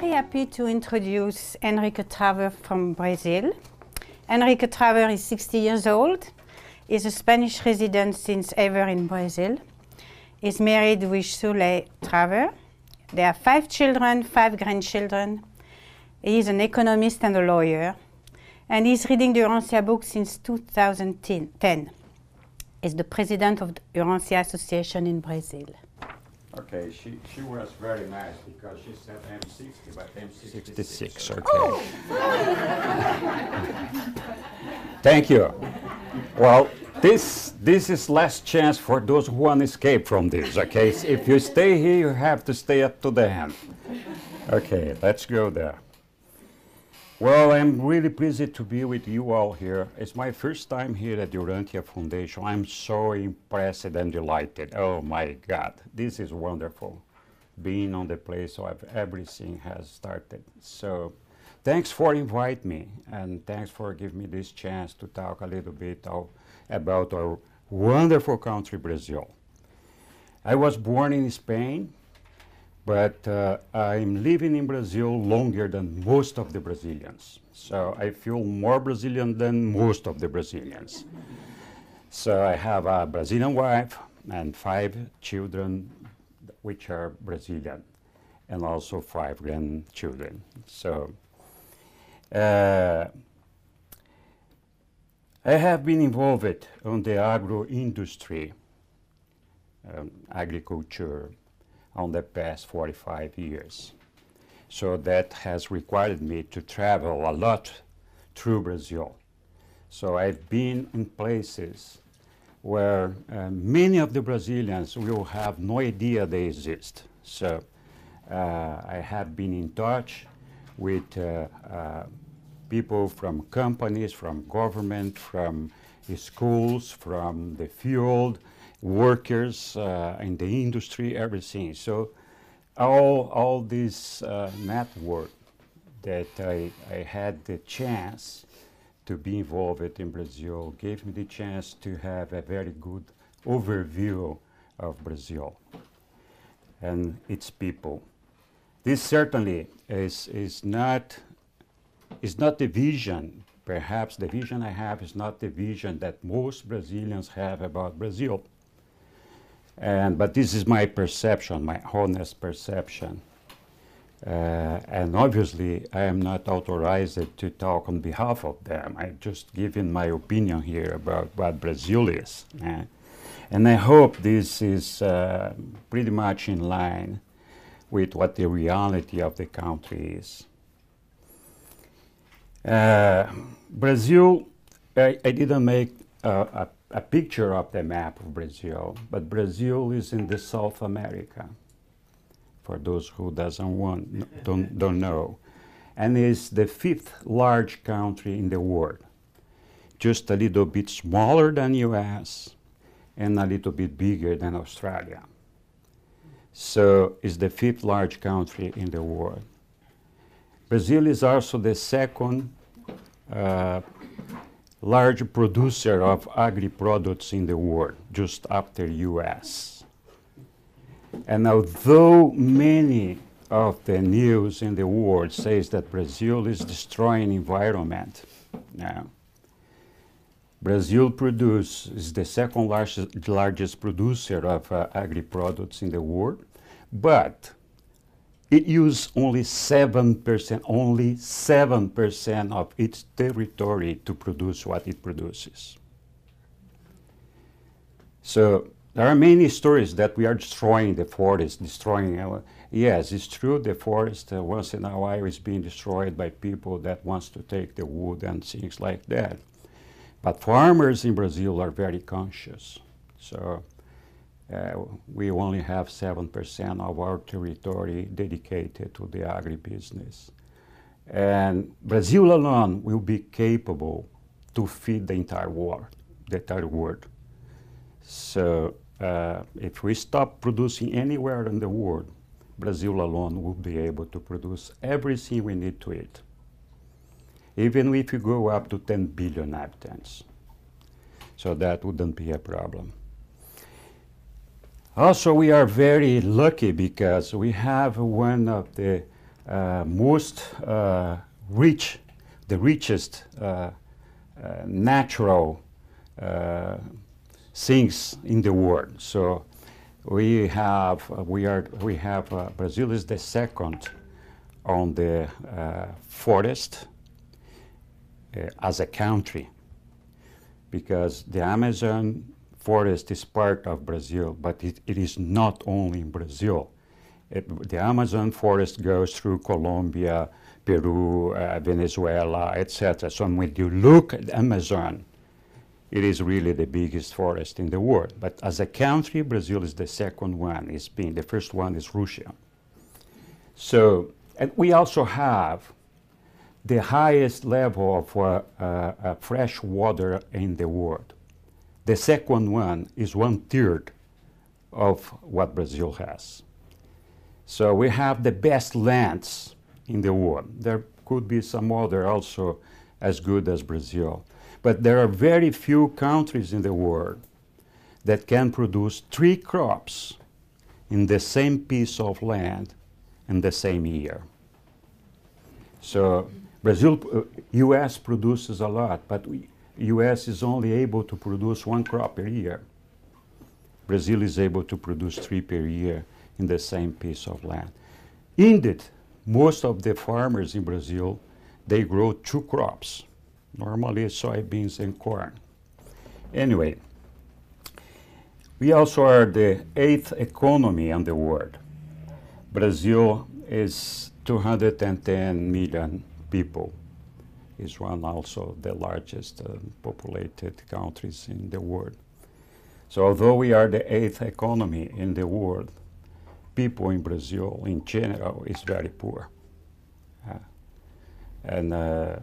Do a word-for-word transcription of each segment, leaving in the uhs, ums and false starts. very happy to introduce Enrique Traver from Brazil. Enrique Traver is sixty years old, is a Spanish resident since ever in Brazil, is married with Sule Traver. They have five children, five grandchildren. He is an economist and a lawyer. And he's reading the Urantia book since two thousand ten. He's the president of the Urantia Association in Brazil. Okay, she, she was very nice because she said M sixty, but M sixty-six, okay. Oh. Thank you. Well, this, this is last chance for those who want to escape from this, okay? If you stay here, you have to stay up to the end. Okay, let's go there. Well, I'm really pleased to be with you all here. It's my first time here at the Urantia Foundation. I'm so impressed and delighted. Oh my God, this is wonderful. Being on the place where everything has started. So, thanks for inviting me and thanks for giving me this chance to talk a little bit of, about our wonderful country, Brazil. I was born in Spain. But uh, I'm living in Brazil longer than most of the Brazilians. So I feel more Brazilian than most of the Brazilians. So I have a Brazilian wife and five children, which are Brazilian, and also five grandchildren. So uh, I have been involved on the agro industry, um, agriculture, on the past forty-five years. So that has required me to travel a lot through Brazil. So I've been in places where uh, many of the Brazilians will have no idea they exist. So uh, I have been in touch with uh, uh, people from companies, from government, from uh, schools, from the field, workers uh, in the industry, everything. So all, all this uh, network that I, I had the chance to be involved in Brazil gave me the chance to have a very good overview of Brazil and its people. This certainly is, is, not, is not the vision. Perhaps the vision I have is not the vision that most Brazilians have about Brazil. And, but this is my perception, my honest perception. Uh, and obviously, I am not authorized to talk on behalf of them. I'm just giving my opinion here about what Brazil is. Uh, and I hope this is uh, pretty much in line with what the reality of the country is. Uh, Brazil, I, I didn't make uh, a a picture of the map of Brazil, but Brazil is in the South America, for those who doesn't want, don't, don't know, and is the fifth large country in the world, just a little bit smaller than U S and a little bit bigger than Australia. So it's the fifth large country in the world. Brazil is also the second uh, large producer of agri-products in the world, just after U S. And although many of the news in the world says that Brazil is destroying environment now, Brazil produce is the second largest, largest producer of uh, agri-products in the world, but it uses only seven percent, only seven percent of its territory to produce what it produces. So there are many stories that we are destroying the forest, destroying our, yes, it's true, the forest uh, once in a while is being destroyed by people that wants to take the wood and things like that. But farmers in Brazil are very conscious. So Uh, we only have seven percent of our territory dedicated to the agribusiness. And Brazil alone will be capable to feed the entire world. The entire world. So uh, if we stop producing anywhere in the world, Brazil alone will be able to produce everything we need to eat, even if you go up to ten billion inhabitants. So that wouldn't be a problem. Also, we are very lucky because we have one of the uh, most uh, rich, the richest uh, uh, natural uh, things in the world. So we have, uh, we are, we have, uh, Brazil is the second on the uh, forest uh, as a country, because the Amazon forest is part of Brazil, but it, it is not only in Brazil. It, the Amazon forest goes through Colombia, Peru, uh, Venezuela, et cetera. So when you look at Amazon, it is really the biggest forest in the world. But as a country, Brazil is the second one. It's been, the first one is Russia. So, and we also have the highest level of uh, uh, uh, fresh water in the world. The second one is one third of what Brazil has. So we have the best lands in the world. There could be some other also as good as Brazil. But there are very few countries in the world that can produce three crops in the same piece of land in the same year. So Brazil, uh, U S produces a lot, but we, U S is only able to produce one crop per year. Brazil is able to produce three per year in the same piece of land. Indeed, most of the farmers in Brazil, they grow two crops. Normally soybeans and corn. Anyway, we also are the eighth economy in the world. Brazil is two hundred ten million people. It's one also the largest uh, populated countries in the world. So although we are the eighth economy in the world, people in Brazil in general is very poor. Uh, and uh,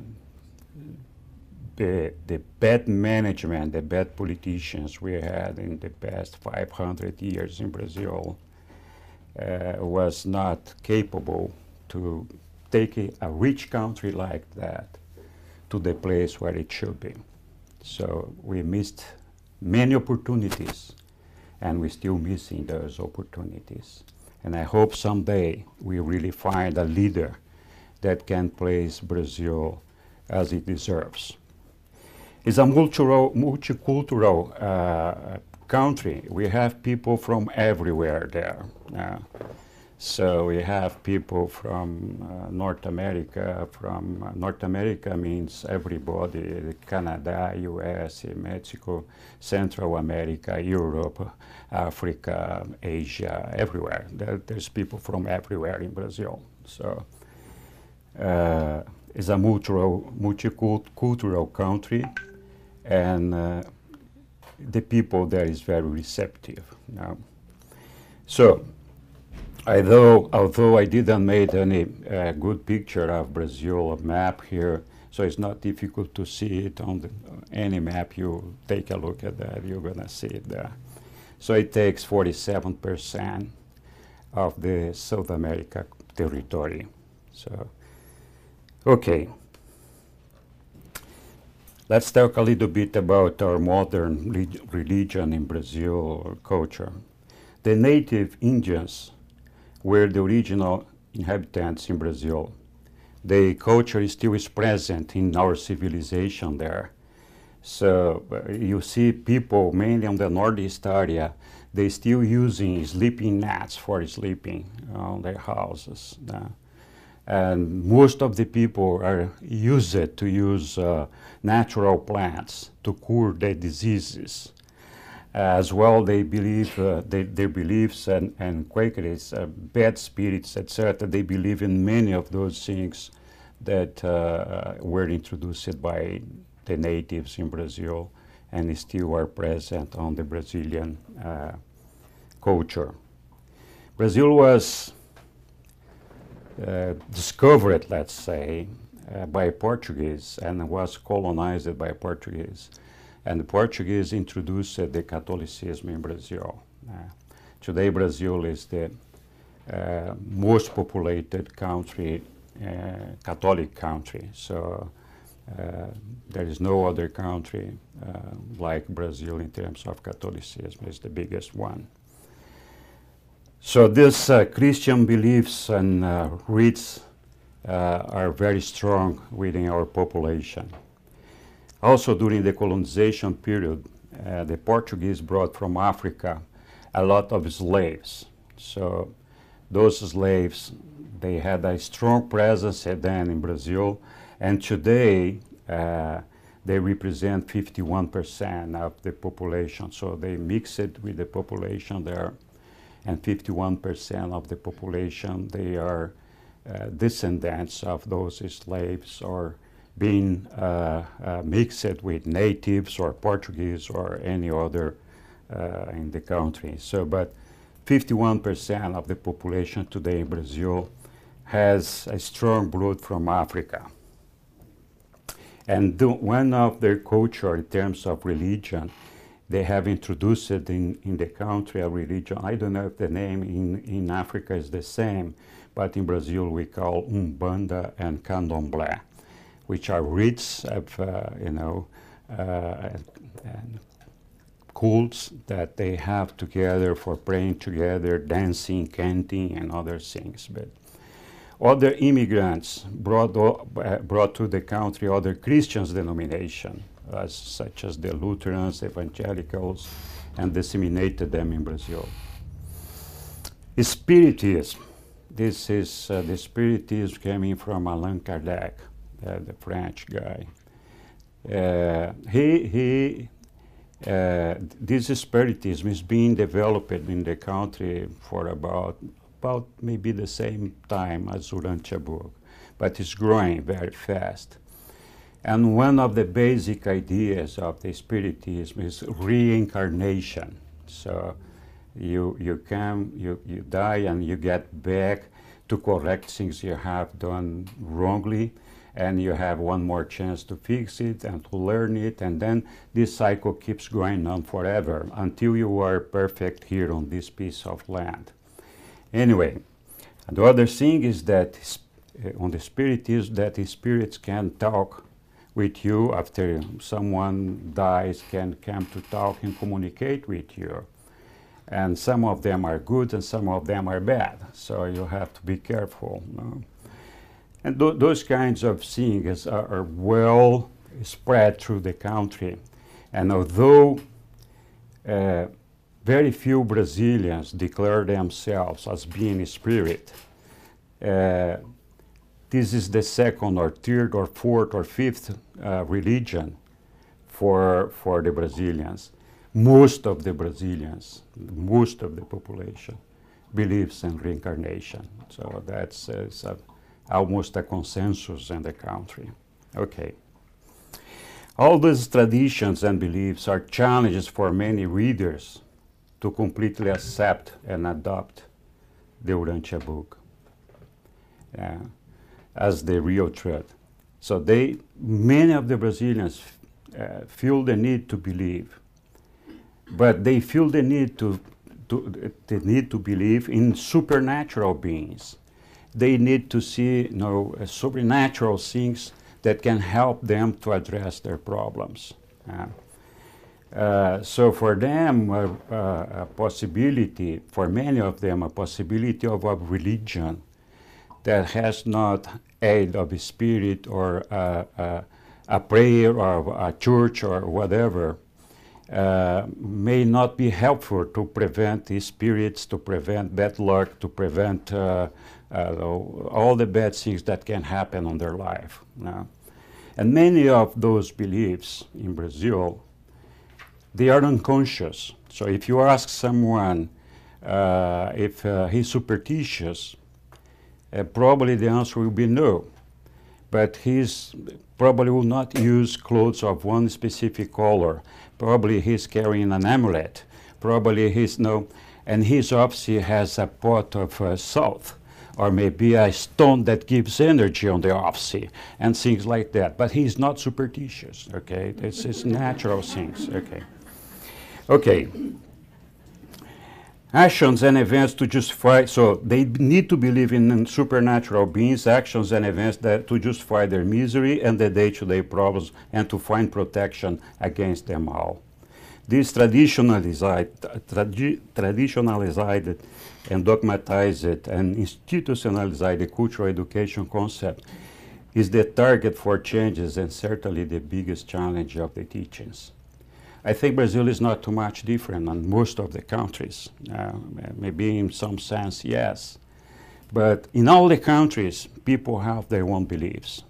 The, the bad management, the bad politicians we had in the past five hundred years in Brazil uh, was not capable to take a, a rich country like that to the place where it should be. So we missed many opportunities, and we're still missing those opportunities. And I hope someday we really find a leader that can place Brazil as it deserves. It's a multicultural, multicultural uh, country. We have people from everywhere there. Uh, so we have people from uh, North America, from uh, North America means everybody, Canada, U S, Mexico, Central America, Europe, Africa, Asia, everywhere. There, there's people from everywhere in Brazil. So uh, it's a multicultural, multicultural country. And uh, the people there is very receptive. Now, so although although I didn't make any uh, good picture of Brazil map here, so it's not difficult to see it on the, any map. You take a look at that, you're gonna see it there. So it takes forty-seven percent of the South America territory. So okay. Let's talk a little bit about our modern religion in Brazil culture. The native Indians were the original inhabitants in Brazil. The culture is still is present in our civilization there. So uh, you see people mainly on the northeast area, they still using sleeping mats for sleeping on their houses. Uh, And most of the people are used to use uh, natural plants to cure their diseases. As well, they believe, uh, they, their beliefs and, and Quakerists, uh, bad spirits, et cetera, they believe in many of those things that uh, were introduced by the natives in Brazil and still are present on the Brazilian uh, culture. Brazil was Uh, discovered, let's say, uh, by Portuguese and was colonized by Portuguese. And the Portuguese introduced uh, the Catholicism in Brazil. Uh, today Brazil is the uh, most populated country, uh, Catholic country. So uh, there is no other country uh, like Brazil in terms of Catholicism. It's the biggest one. So this uh, Christian beliefs and uh, rites uh, are very strong within our population. Also, during the colonization period, uh, the Portuguese brought from Africa a lot of slaves. So those slaves, they had a strong presence then in Brazil, and today uh, they represent fifty-one percent of the population. So they mix it with the population there, and fifty-one percent of the population, they are uh, descendants of those slaves or being uh, uh, mixed with natives or Portuguese or any other uh, in the country. So, but fifty-one percent of the population today in Brazil has a strong blood from Africa. And the, one of their culture in terms of religion, they have introduced in, in the country a religion. I don't know if the name in, in Africa is the same, but in Brazil we call Umbanda and Candomblé, which are rites of, uh, you know, uh, and, and cults that they have together for praying together, dancing, canting, and other things. But other immigrants brought, uh, brought to the country other Christian denominations, uh, such as the Lutherans, Evangelicals, and disseminated them in Brazil. Spiritism. This is uh, the Spiritism coming from Allan Kardec, uh, the French guy. Uh, he, he, uh, this Spiritism is being developed in the country for about about maybe the same time as Urantia Book, but it's growing very fast. And one of the basic ideas of the Spiritism is reincarnation. So you, you come, you, you die, and you get back to correct things you have done wrongly, and you have one more chance to fix it and to learn it, and then this cycle keeps going on forever until you are perfect here on this piece of land. Anyway, the other thing is that uh, on the spirit is that the spirits can talk with you after someone dies, can come to talk and communicate with you. And some of them are good and some of them are bad, so you have to be careful. No? And th those kinds of things are, are well spread through the country. And although uh, very few Brazilians declare themselves as being spirit, Uh, this is the second or third or fourth or fifth uh, religion for, for the Brazilians. Most of the Brazilians, most of the population, believes in reincarnation. So that's uh, a, almost a consensus in the country. Okay. All these traditions and beliefs are challenges for many readers to completely accept and adopt the Urantia Book uh, as the real truth. So they, many of the Brazilians uh, feel the need to believe, but they feel the need to, to, the need to believe in supernatural beings. They need to see, you know, uh, supernatural things that can help them to address their problems. Uh, Uh, so for them, uh, uh, a possibility, for many of them, a possibility of a religion that has not aid of a spirit or uh, uh, a prayer or a church or whatever uh, may not be helpful to prevent the spirits, to prevent bad luck, to prevent uh, uh, all the bad things that can happen on their life. You know? And many of those beliefs in Brazil, they are unconscious. So if you ask someone uh, if uh, he's superstitious, uh, probably the answer will be no. But he's probably will not use clothes of one specific color. Probably he's carrying an amulet. Probably he's no, and his obviously has a pot of uh, salt, or maybe a stone that gives energy on the offsea and things like that. But he's not superstitious. Okay, this is natural things. Okay. Okay, actions and events to justify, so they need to believe in, in supernatural beings, actions and events that to justify their misery and their day-to-day problems and to find protection against them all. These traditionalized, traditionalized and dogmatized and institutionalized cultural education concept is the target for changes and certainly the biggest challenge of the teachings. I think Brazil is not too much different than most of the countries. Uh, maybe in some sense, yes. But in all the countries, people have their own beliefs.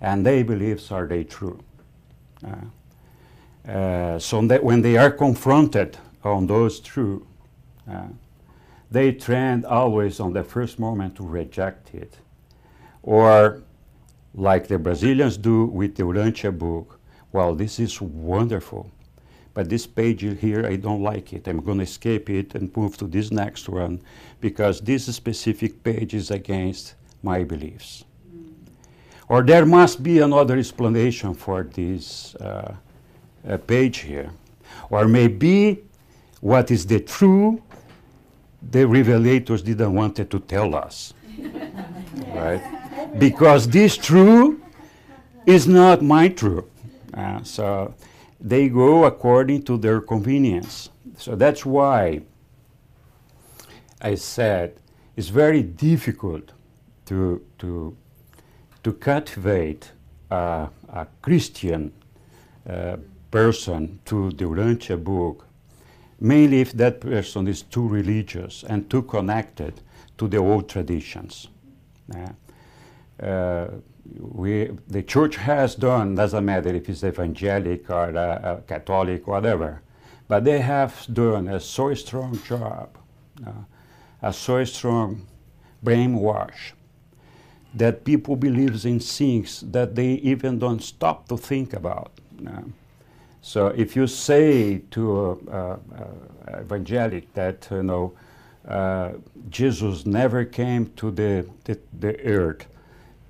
And their beliefs, are they true? Uh, uh, so that when they are confronted on those true, uh, they trend always on the first moment to reject it. Or, like the Brazilians do with the Urantia book, well, this is wonderful, but this page here, I don't like it. I'm going to escape it and move to this next one because this specific page is against my beliefs. Mm. Or there must be another explanation for this uh, uh, page here. Or maybe what is the true, the revelators didn't want it to tell us, right? Because this true is not my true. Uh, so they go according to their convenience. So that's why I said it's very difficult to, to, to cultivate a, a Christian uh, person to the Urantia book, mainly if that person is too religious and too connected to the old traditions. Uh, Uh, we, the church has done, doesn't matter if it's evangelic or uh, Catholic, whatever, but they have done a so strong job, uh, a so strong brainwash, that people believe in things that they even don't stop to think about. Uh, so if you say to uh, uh, uh, evangelic that, you know, uh, Jesus never came to the, the, the earth,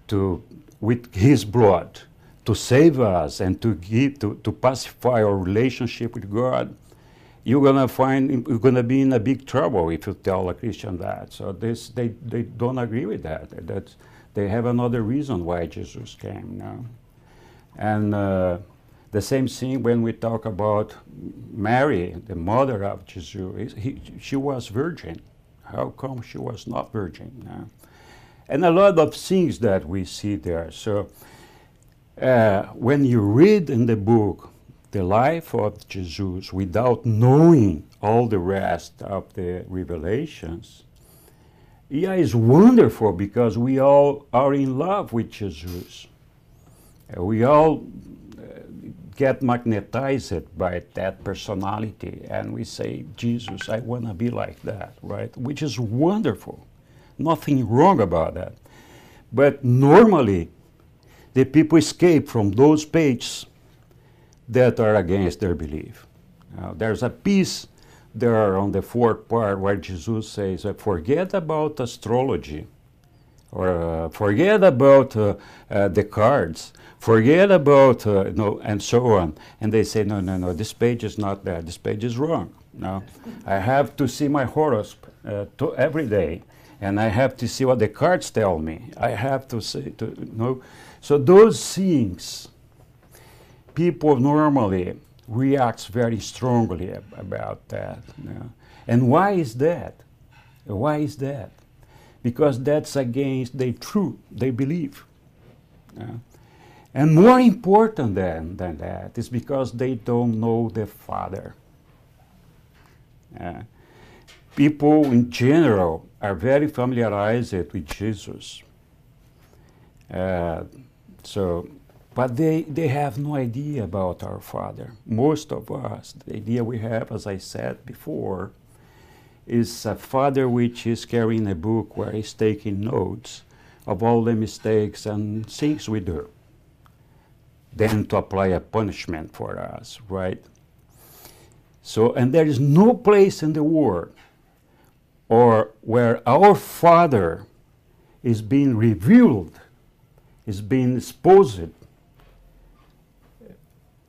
to, with his blood, to save us and to give, to, to pacify our relationship with God, you're gonna find you're gonna be in a big trouble if you tell a Christian that. So this, they they don't agree with that. That's, they have another reason why Jesus came now. And uh, the same thing when we talk about Mary, the mother of Jesus. He, she was virgin. How come she was not virgin now? And a lot of things that we see there. So uh, when you read in the book the life of Jesus without knowing all the rest of the revelations, yeah, it's wonderful because we all are in love with Jesus. Uh, we all uh, get magnetized by that personality and we say, Jesus, I want to be like that, right? Which is wonderful. Nothing wrong about that. But normally, the people escape from those pages that are against their belief. Uh, there's a piece there on the fourth part where Jesus says, forget about astrology, or uh, forget about uh, uh, the cards, forget about, uh, no, and so on. And they say, no, no, no, this page is not there. This page is wrong. No, I have to see my horoscope uh, to every day. And I have to see what the cards tell me. I have to say, to, you know. So those things, people normally react very strongly ab about that. You know. And why is that? Why is that? Because that's against the truth they believe. You know. And more important than, than that is because they don't know the Father. Uh, people in general are very familiarized with Jesus. Uh, so, but they, they have no idea about our Father. Most of us, the idea we have, as I said before, is a Father which is carrying a book where he's taking notes of all the mistakes and things we do, then to apply a punishment for us, right? So, and there is no place in the world or where our Father is being revealed, is being exposed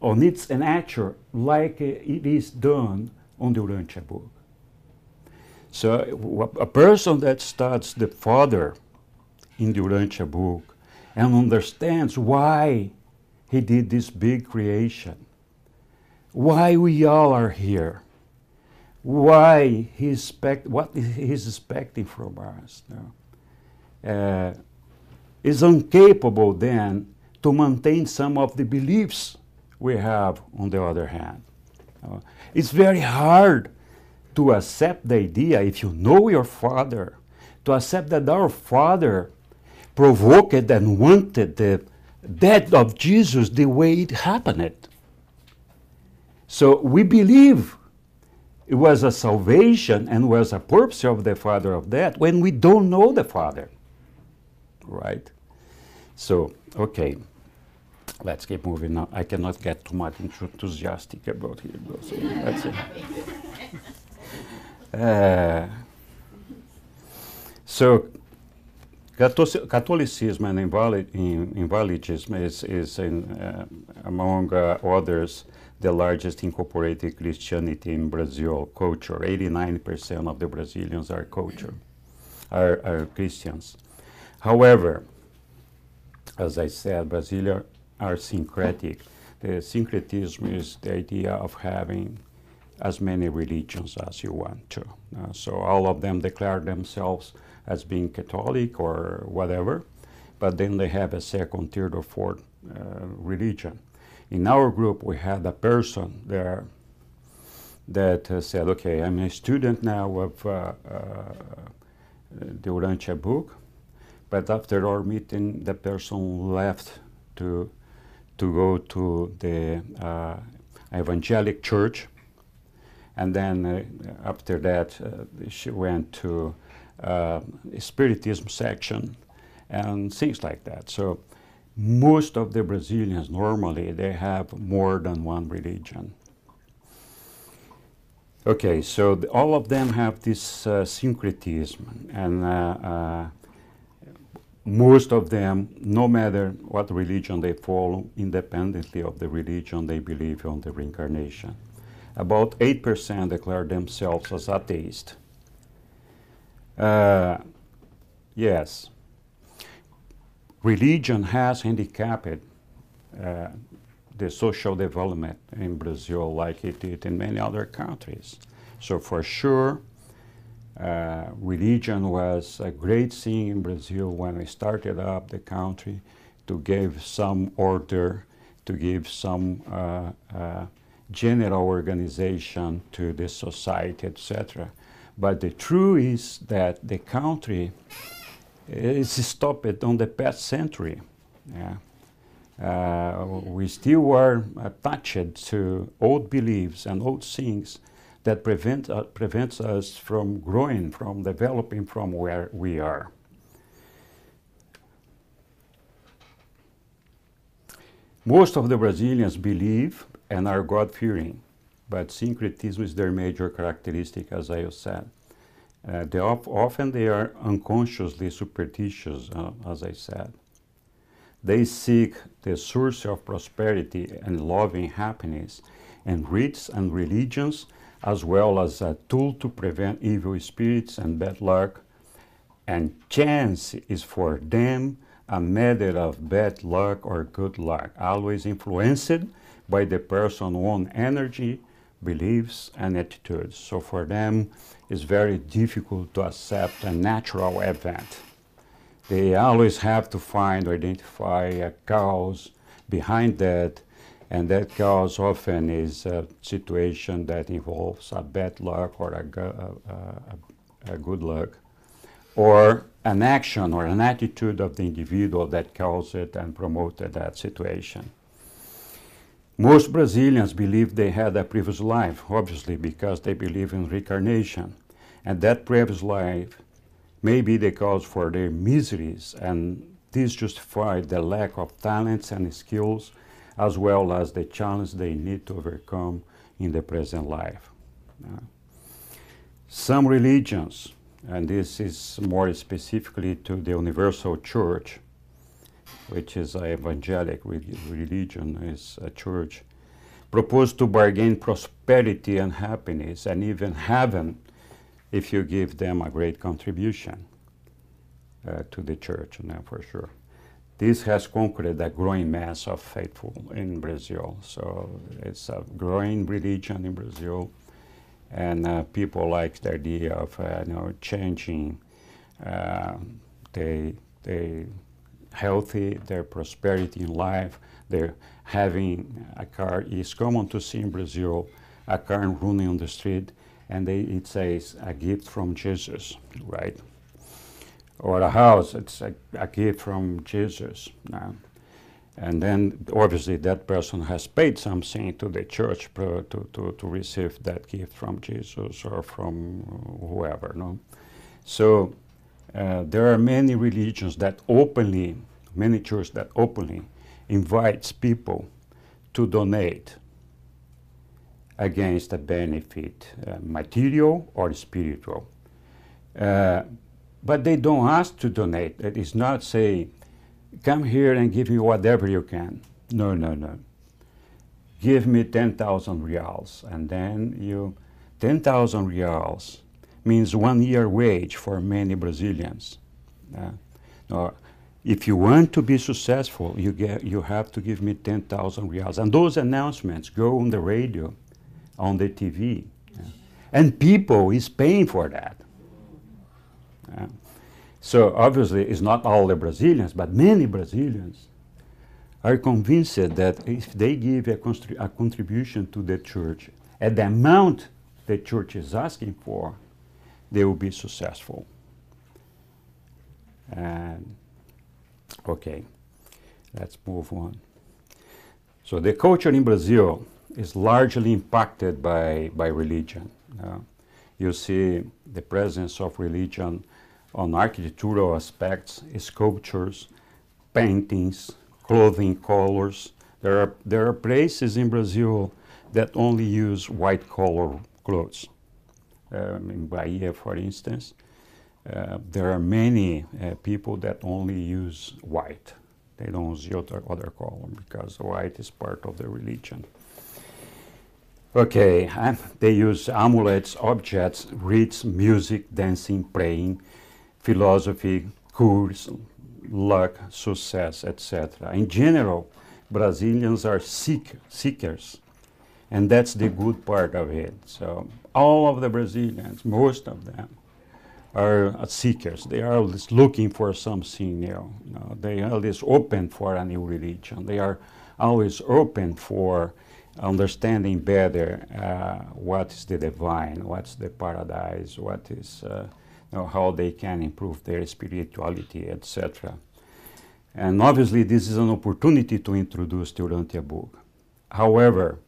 on its nature like it is done on the Urantia book. So a person that studies the Father in the Urantia book and understands why he did this big creation, why we all are here, why he expect, what he's expecting from us. No? Uh, is incapable then to maintain some of the beliefs we have on the other hand. No? It's very hard to accept the idea, if you know your father, to accept that our father provoked and wanted the death of Jesus the way it happened. So we believe it was a salvation and was a purpose of the father of that when we don't know the father, right? So, okay, let's keep moving now. I cannot get too much enthusiastic about it. So that's it. Uh, so, Catholicism and invalid, in, invalidism is, is in, uh, among uh, others, the largest incorporated Christianity in Brazil culture. eighty-nine percent of the Brazilians are culture, are, are Christians. However, as I said, Brazilians are syncretic. The syncretism is the idea of having as many religions as you want to. Uh, so all of them declare themselves as being Catholic or whatever, but then they have a second, third, or fourth uh, religion. In our group, we had a person there that uh, said, okay, I'm a student now of uh, uh, the Urantia Book, but after our meeting, the person left to, to go to the uh, evangelic church, and then uh, after that, uh, she went to Uh, Spiritism section and things like that. So most of the Brazilians normally they have more than one religion. Okay, so the, all of them have this uh, syncretism, and uh, uh, most of them, no matter what religion they follow, independently of the religion they believe on the reincarnation. About eight percent declare themselves as atheist. Uh, yes, religion has handicapped uh, the social development in Brazil like it did in many other countries. So for sure, uh, religion was a great thing in Brazil when we started up the country to give some order, to give some uh, uh, general organization to the society, et cetera. But the truth is that the country is stopped on the past century. Yeah. Uh, we still are attached to old beliefs and old things that prevent, uh, prevents us from growing, from developing from where we are. Most of the Brazilians believe and are God-fearing. But syncretism is their major characteristic, as I have said. Uh, they of, often they are unconsciously superstitious, uh, as I said. They seek the source of prosperity and loving happiness in rites and religions, as well as a tool to prevent evil spirits and bad luck. And chance is for them a matter of bad luck or good luck, always influenced by the person's own energy, beliefs and attitudes. So for them, it's very difficult to accept a natural event. They always have to find or identify a cause behind that, and that cause often is a situation that involves a bad luck or a, a, a good luck, or an action or an attitude of the individual that caused it and promoted that situation. Most Brazilians believe they had a previous life, obviously, because they believe in reincarnation. And that previous life may be the cause for their miseries, and this justifies the lack of talents and skills, as well as the challenge they need to overcome in the present life. Uh, some religions, and this is more specifically to the Universal Church, which is an evangelic religion, is a church, proposed to bargain prosperity and happiness and even heaven if you give them a great contribution uh, to the church, you know, for sure. This has conquered a growing mass of faithful in Brazil. So it's a growing religion in Brazil, and uh, people like the idea of uh, you know, changing uh, their, their healthy, their prosperity in life. They're having a car. It's common to see in Brazil a car running on the street, and they, it says a gift from Jesus, right? Or a house, it's a, a gift from Jesus. Uh, and then obviously that person has paid something to the church pro, to, to, to receive that gift from Jesus or from whoever. No? So uh, there are many religions that openly, many churches that openly invites people to donate against a benefit, uh, material or spiritual. Uh, But they don't ask to donate. It is not say, come here and give me whatever you can. No, no, no. Give me ten thousand reals. And then you, ten thousand reals means one year wage for many Brazilians. Uh, or if you want to be successful, you, get, you have to give me ten thousand reals. And those announcements go on the radio, on the T V. Uh, and people is paying for that. Uh, so obviously it's not all the Brazilians, but many Brazilians are convinced that if they give a, a contribution to the church at the amount the church is asking for, they will be successful. And, okay, let's move on. So the culture in Brazil is largely impacted by, by religion. Uh, You see the presence of religion on architectural aspects, sculptures, paintings, clothing colors. There are, there are places in Brazil that only use white color clothes. Um, in Bahia, for instance, uh, there are many uh, people that only use white. They don't use other, other color because white is part of the religion. Okay, um, they use amulets, objects, rites, music, dancing, praying, philosophy, cures, luck, success, et cetera. In general, Brazilians are seek, seekers, and that's the good part of it. So all of the Brazilians, most of them, are uh, seekers. They are always looking for something new. You know, they are always open for a new religion. They are always open for understanding better uh, what is the divine, what's the paradise, what is, uh, you know, how they can improve their spirituality, et cetera. And obviously this is an opportunity to introduce the Urantia book. However,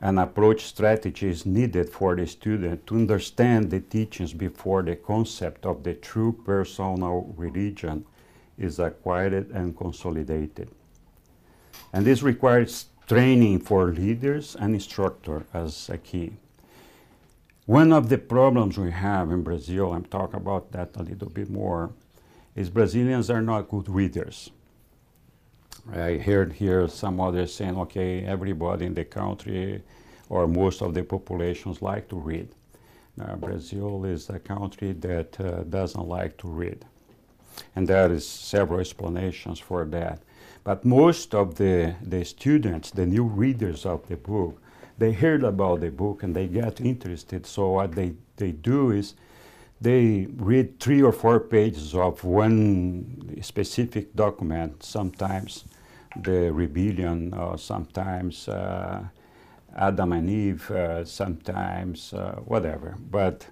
an approach strategy is needed for the student to understand the teachings before the concept of the true personal religion is acquired and consolidated. And this requires training for leaders and instructor as a key. One of the problems we have in Brazil, I'm talking about that a little bit more, is Brazilians are not good readers. I heard here some others saying, okay, everybody in the country or most of the populations like to read. Now, Brazil is a country that uh, doesn't like to read. And there is several explanations for that. But most of the, the students, the new readers of the book, they heard about the book and they got interested. So what they, they do is they read three or four pages of one specific document, sometimes the rebellion, or sometimes uh, Adam and Eve, uh, sometimes uh, whatever. But,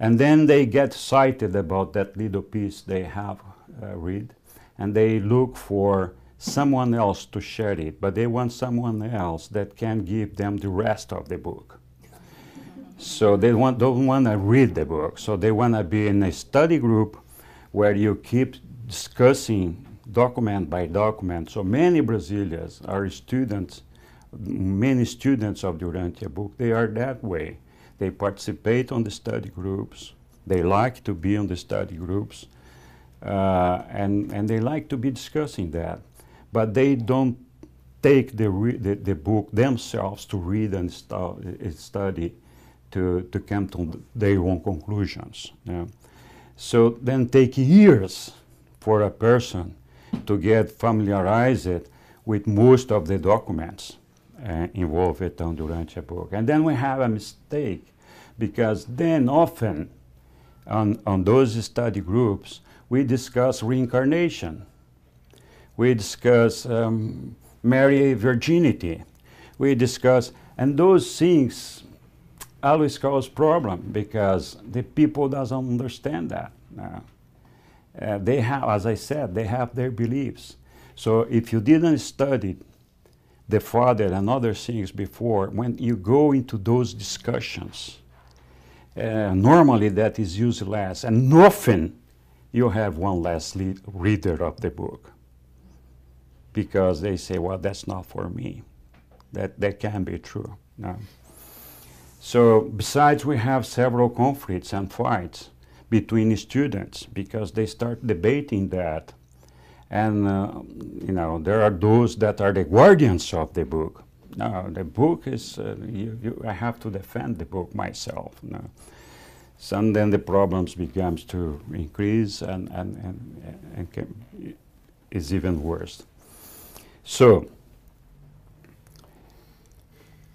and then they get excited about that little piece they have uh, read, and they look for someone else to share it, but they want someone else that can give them the rest of the book. So they want, don't want to read the book, so they want to be in a study group where you keep discussing document by document. So many Brazilians are students, many students of the Urantia book, they are that way. They participate on the study groups, they like to be on the study groups, uh, and, and they like to be discussing that. But they don't take the, re the, the book themselves to read and stu study to, to come to their own conclusions. Yeah. So then take years for a person to get familiarized with most of the documents uh, involved in the Urantia book. And then we have a mistake, because then often on, on those study groups, we discuss reincarnation. We discuss um, Mary virginity. We discuss, and those things always cause problem because the people doesn't understand that. Uh, uh, they have, as I said, they have their beliefs. So if you didn't study the father and other things before, when you go into those discussions, uh, normally that is useless, and often you have one less reader of the book because they say, well, that's not for me. That, that can be true. No. So besides, we have several conflicts and fights between students because they start debating that. And, uh, you know, there are those that are the guardians of the book. No, the book is, uh, you, you, I have to defend the book myself. No. So and then the problems becomes to increase and, and, and, and can, is even worse. So,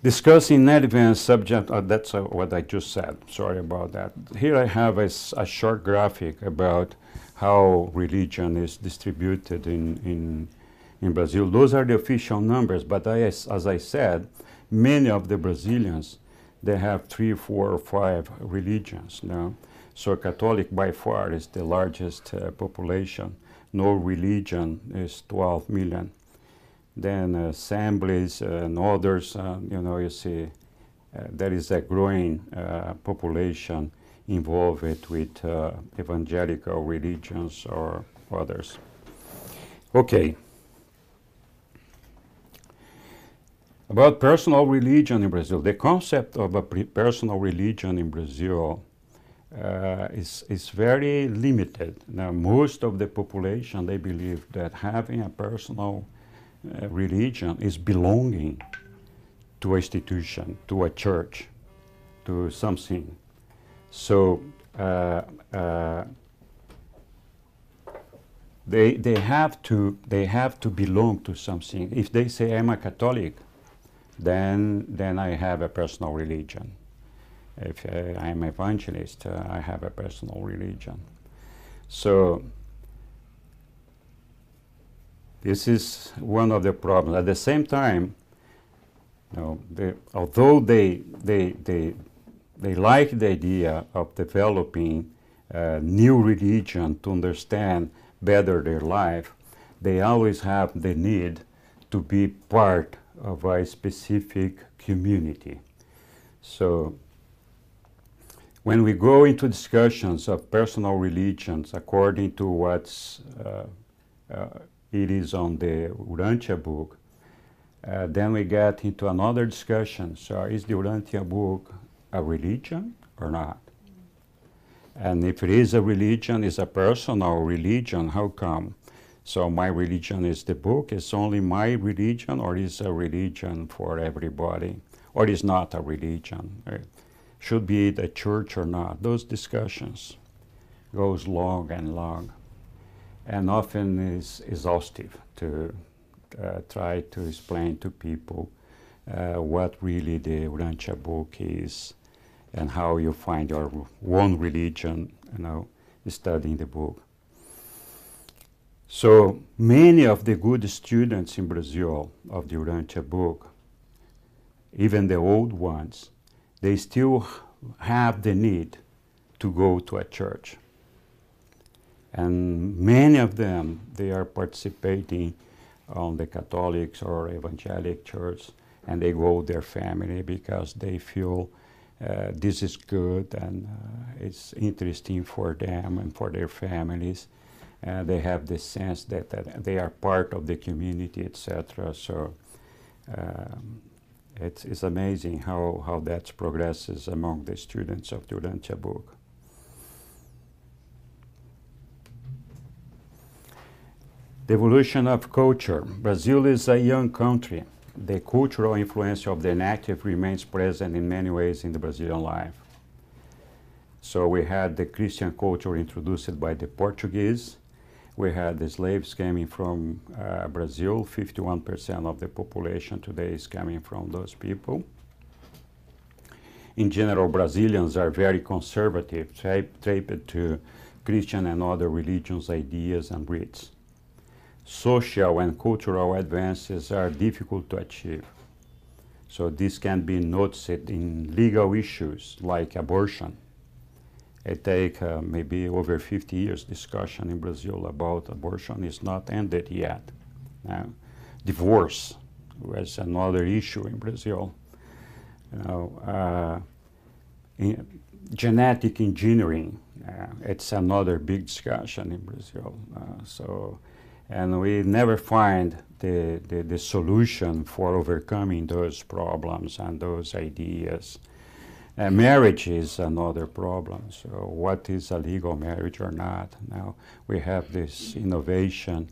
discussing in advance subject, oh, that's uh, what I just said, sorry about that. Here I have a, a short graphic about how religion is distributed in, in, in Brazil. Those are the official numbers, but I, as, as I said, many of the Brazilians, they have three, four, or five religions now. So Catholic by far is the largest uh, population. No religion is twelve million. Then uh, assemblies uh, and others, uh, you know, you see uh, there is a growing uh, population involved with uh, evangelical religions or others. Okay. About personal religion in Brazil, the concept of a pre personal religion in Brazil uh, is, is very limited. Now, most of the population, they believe that having a personal Uh, religion is belonging to an institution, to a church, to something. So uh, uh, they they have to they have to belong to something. If they say I'm a Catholic, then then I have a personal religion. If uh, I'm evangelist, uh, I have a personal religion. So. This is one of the problems. At the same time, you know, they, although they, they, they, they like the idea of developing uh, new religion to understand better their life, they always have the need to be part of a specific community. So when we go into discussions of personal religions according to what's uh, uh, it is on the Urantia book, uh, then we get into another discussion. So is the Urantia book a religion or not? And if it is a religion, it's a personal religion, how come? So my religion is the book, it's only my religion, or is a religion for everybody? Or is not a religion? Right? Should be it a church or not? Those discussions goes long and long. And often is exhaustive to uh, try to explain to people uh, what really the Urantia book is and how you find your own religion, you know, studying the book. So many of the good students in Brazil of the Urantia book, even the old ones, they still have the need to go to a church. And many of them, they are participating on the Catholics or Evangelical Church, and they go with their family because they feel uh, this is good and uh, it's interesting for them and for their families. Uh, they have the sense that, that they are part of the community, et cetera. So um, it's, it's amazing how, how that progresses among the students of the Urantia book. The evolution of culture. Brazil is a young country. The cultural influence of the inactive remains present in many ways in the Brazilian life. So we had the Christian culture introduced by the Portuguese. We had the slaves coming from uh, Brazil. fifty-one percent of the population today is coming from those people. In general, Brazilians are very conservative, trapped to Christian and other religions, ideas, and creeds. Social and cultural advances are difficult to achieve. So this can be noticed in legal issues like abortion. It takes uh, maybe over fifty years discussion in Brazil about abortion. It's not ended yet. Uh, divorce was another issue in Brazil. You know, uh, in genetic engineering, uh, it's another big discussion in Brazil. Uh, so, and we never find the, the, the solution for overcoming those problems and those ideas. Uh, marriage is another problem. So what is a legal marriage or not? Now we have this innovation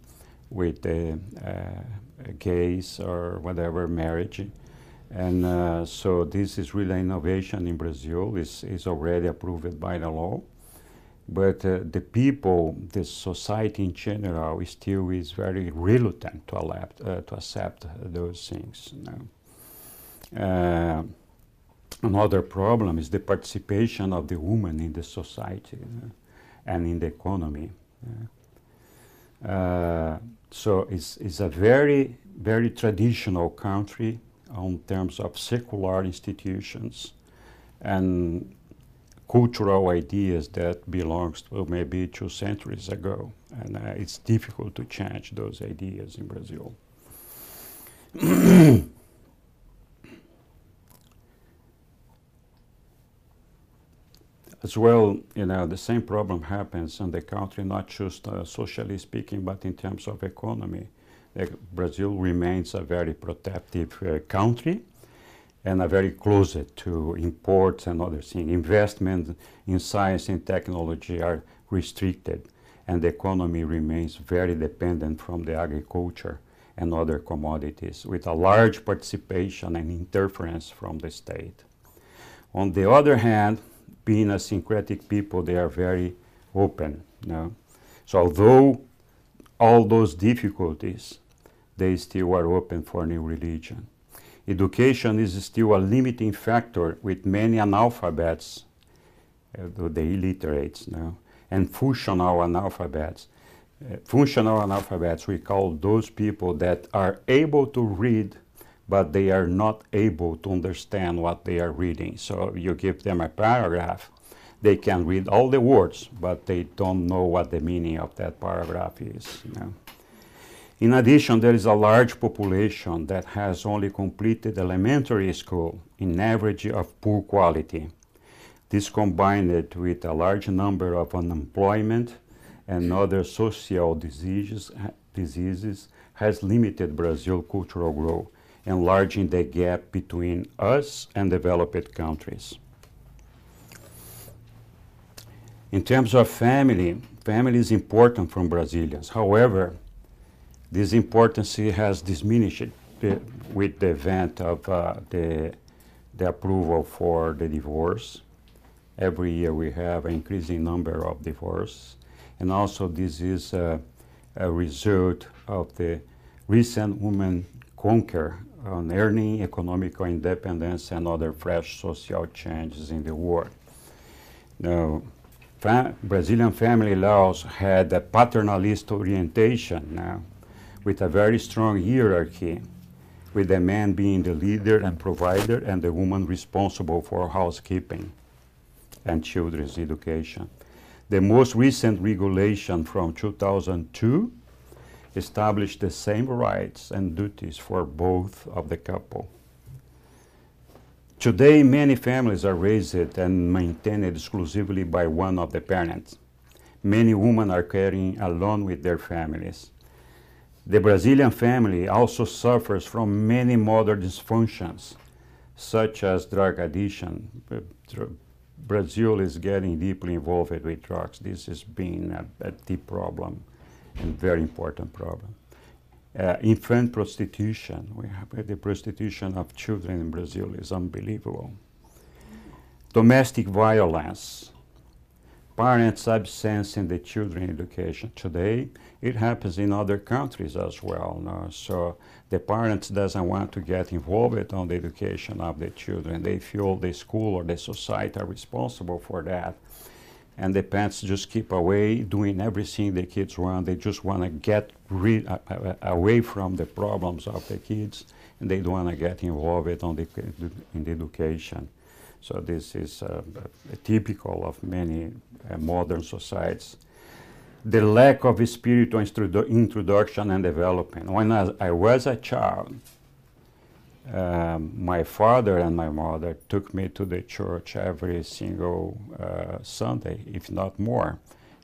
with the uh, gays or whatever marriage. And uh, so this is really innovation in Brazil. It's, it's already approved by the law. But uh, the people, the society in general, is still is very reluctant to, adapt, uh, to accept those things. You know. uh, another problem is the participation of the woman in the society uh, and in the economy. Uh, uh, so it's, it's a very, very traditional country in terms of secular institutions and cultural ideas that belongs to maybe two centuries ago, and uh, it's difficult to change those ideas in Brazil. As well, you know, the same problem happens in the country, not just uh, socially speaking, but in terms of economy. Uh, Brazil remains a very protective uh, country, and are very close to imports and other things. Investment in science and technology are restricted, and the economy remains very dependent from the agriculture and other commodities, with a large participation and interference from the state. On the other hand, being a syncretic people, they are very open. You know? So although all those difficulties, they still are open for new religion. Education is still a limiting factor, with many analphabets, though they illiterates now, and functional analphabets. Uh, functional analphabets, we call those people that are able to read, but they are not able to understand what they are reading. So you give them a paragraph, they can read all the words, but they don't know what the meaning of that paragraph is. You know. In addition, there is a large population that has only completed elementary school, in average of poor quality. This combined with a large number of unemployment and other social diseases, diseases has limited Brazil's cultural growth, enlarging the gap between us and developed countries. In terms of family, family is important for Brazilians. However, this importance has diminished with the event of uh, the, the approval for the divorce. Every year we have an increasing number of divorces. And also this is uh, a result of the recent women conquer on earning economic independence and other fresh social changes in the world. Now, fa Brazilian family laws had a paternalist orientation now, with a very strong hierarchy, with the man being the leader and provider and the woman responsible for housekeeping and children's education. The most recent regulation from two thousand two established the same rights and duties for both of the couple. Today, many families are raised and maintained exclusively by one of the parents. Many women are caring alone with their families. The Brazilian family also suffers from many mother dysfunctions, such as drug addiction. Brazil is getting deeply involved with drugs. This has been a, a deep problem and very important problem. Uh, infant prostitution. We have the prostitution of children in Brazil is unbelievable. Domestic violence. parents absencing the children education. Today, it happens in other countries as well. No? So the parents doesn't want to get involved on the education of the children. They feel the school or the society are responsible for that. And the parents just keep away doing everything the kids want. They just want to get rid, uh, uh, away from the problems of the kids, and they don't want to get involved on the, in the education. So this is uh, typical of many uh, modern societies. The lack of spiritual introdu introduction and development. When I, I was a child, um, my father and my mother took me to the church every single uh, Sunday, if not more.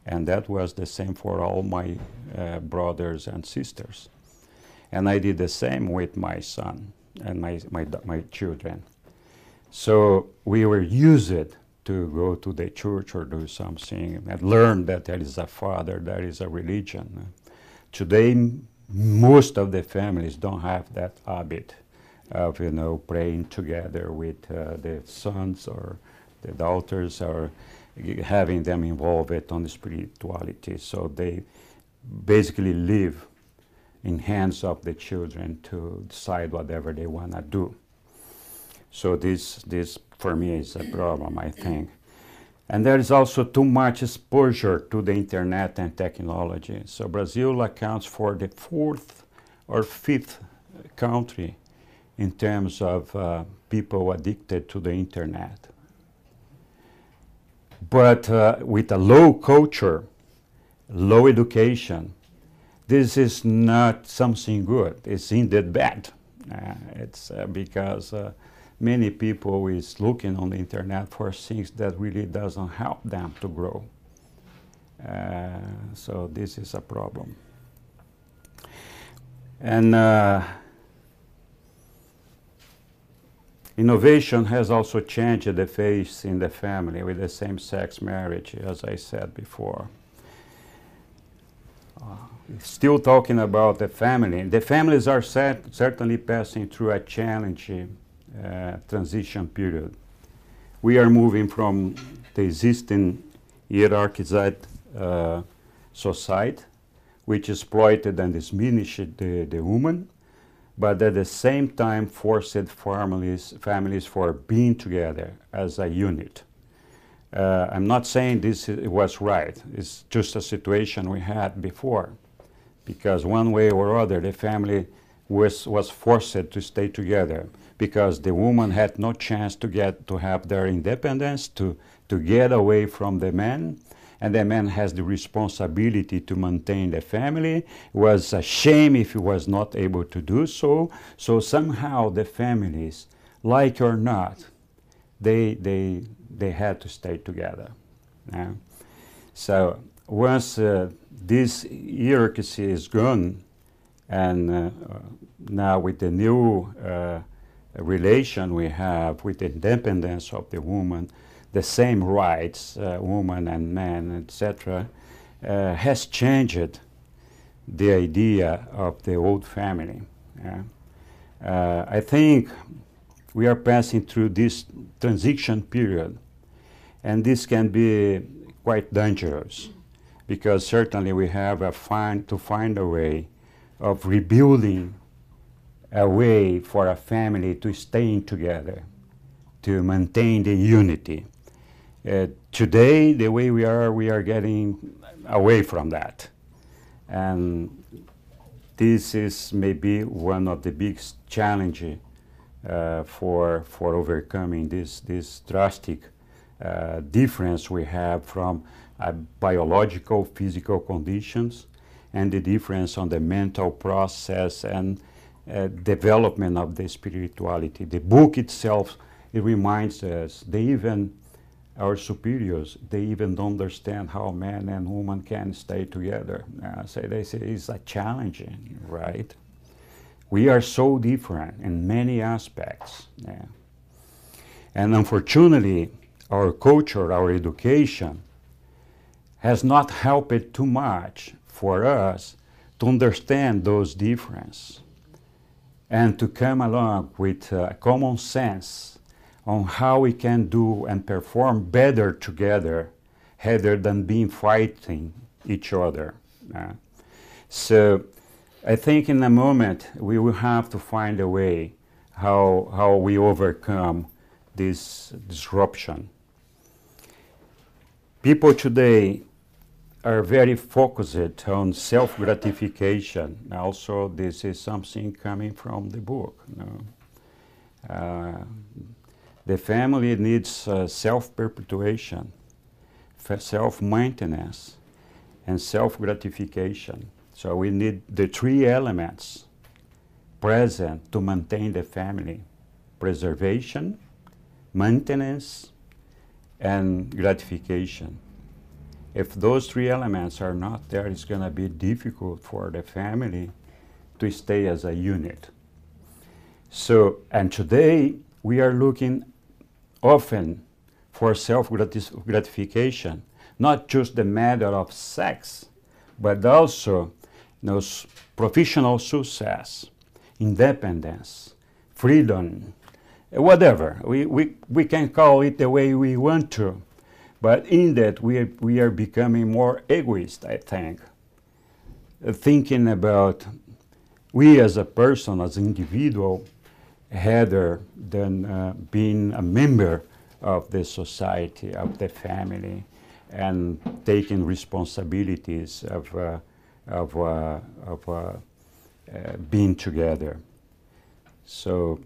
And that was the same for all my uh, brothers and sisters. And I did the same with my son and my, my, my children. So we were used to go to the church or do something and learn that there is a father, there is a religion. Today, most of the families don't have that habit of, you know, praying together with uh, the sons or the daughters or having them involved on the spirituality. So they basically live in hands of the children to decide whatever they want to do. So this, this for me is a problem, I think. And there is also too much exposure to the internet and technology. So Brazil accounts for the fourth or fifth country in terms of uh, people addicted to the internet. But uh, with a low culture, low education, this is not something good. It's in the bad. Uh, it's uh, because uh, many people is looking on the internet for things that really doesn't help them to grow. Uh, so this is a problem. And uh, innovation has also changed the face in the family with the same-sex marriage, as I said before. Uh, still talking about the family, the families are cert- certainly passing through a challenging Uh, transition period. We are moving from the existing hierarchized uh, society, which exploited and diminished the, the woman, but at the same time forced families, families for being together as a unit. Uh, I'm not saying this was right. It's just a situation we had before, because one way or other the family was, was forced to stay together, because the woman had no chance to get to have their independence, to, to get away from the man, and the man has the responsibility to maintain the family. It was a shame if he was not able to do so. So somehow the families, like or not, they, they, they had to stay together. Yeah? So once uh, this hierarchy is gone, and uh, now with the new uh, relation we have with the independence of the woman, the same rights, uh, woman and man, et cetera, uh, has changed the idea of the old family. Yeah? Uh, I think we are passing through this transition period, and this can be quite dangerous, because certainly we have a find, to find a way of rebuilding a way for a family to stay together, to maintain the unity. Uh, today, the way we are, we are getting away from that. And this is maybe one of the big challenges uh, for, for overcoming this, this drastic uh, difference we have from uh, biological, physical conditions, and the difference on the mental process and Uh, development of the spirituality. The book itself, it reminds us, they even, our superiors, they even don't understand how man and woman can stay together. Uh, so they say it's a challenging, right? We are so different in many aspects. Yeah. And unfortunately, our culture, our education has not helped too much for us to understand those differences, and to come along with uh, common sense on how we can do and perform better together, rather than being fighting each other. Uh, so I think in a moment we will have to find a way how, how we overcome this disruption. People today are very focused on self-gratification. Also, this is something coming from the book. You know. uh, the family needs uh, self-perpetuation, self-maintenance, and self-gratification. So we need the three elements present to maintain the family: preservation, maintenance, and gratification. If those three elements are not there, it's going to be difficult for the family to stay as a unit. So, and today we are looking often for self-gratification, not just the matter of sex, but also, you know, professional success, independence, freedom, whatever. We, we, we can call it the way we want to, but in that we are, we are becoming more egoist, I think, thinking about we as a person, as an individual, rather than uh, being a member of the society, of the family, and taking responsibilities of, uh, of, uh, of uh, uh, being together. So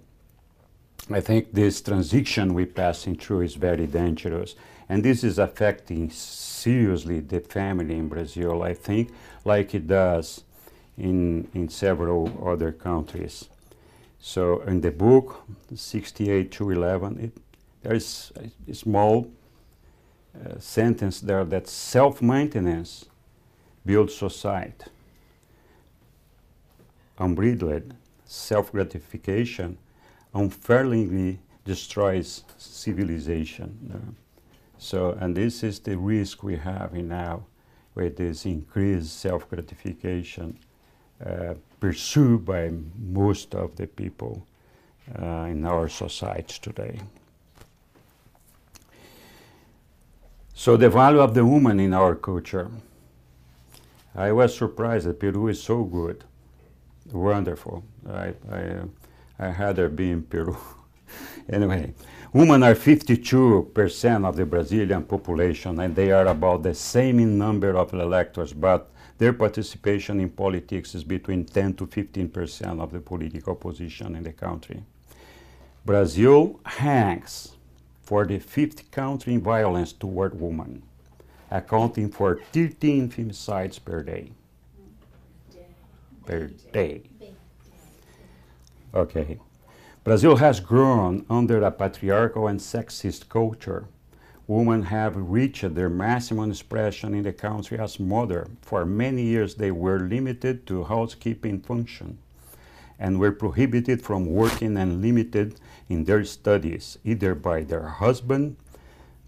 I think this transition we're passing through is very dangerous. And this is affecting seriously the family in Brazil, I think, like it does in, in several other countries. So in the book, sixty-eight to eleven, it, there is a small uh, sentence there that self-maintenance builds society. Unbridled self-gratification unfairly destroys civilization. Uh, so, and this is the risk we have now with this increased self-gratification uh, pursued by most of the people uh, in our society today. So the value of the woman in our culture. I was surprised that Peru is so good, wonderful. I, I, uh, I had her be in Peru. Anyway, women are fifty-two percent of the Brazilian population, and they are about the same in number of electors, but their participation in politics is between ten to fifteen percent of the political position in the country. Brazil ranks for the fifth country in violence toward women, accounting for thirteen femicides per day. Per day. Okay. Brazil has grown under a patriarchal and sexist culture. Women have reached their maximum expression in the country as mother. For many years they were limited to housekeeping function and were prohibited from working and limited in their studies, either by their husband,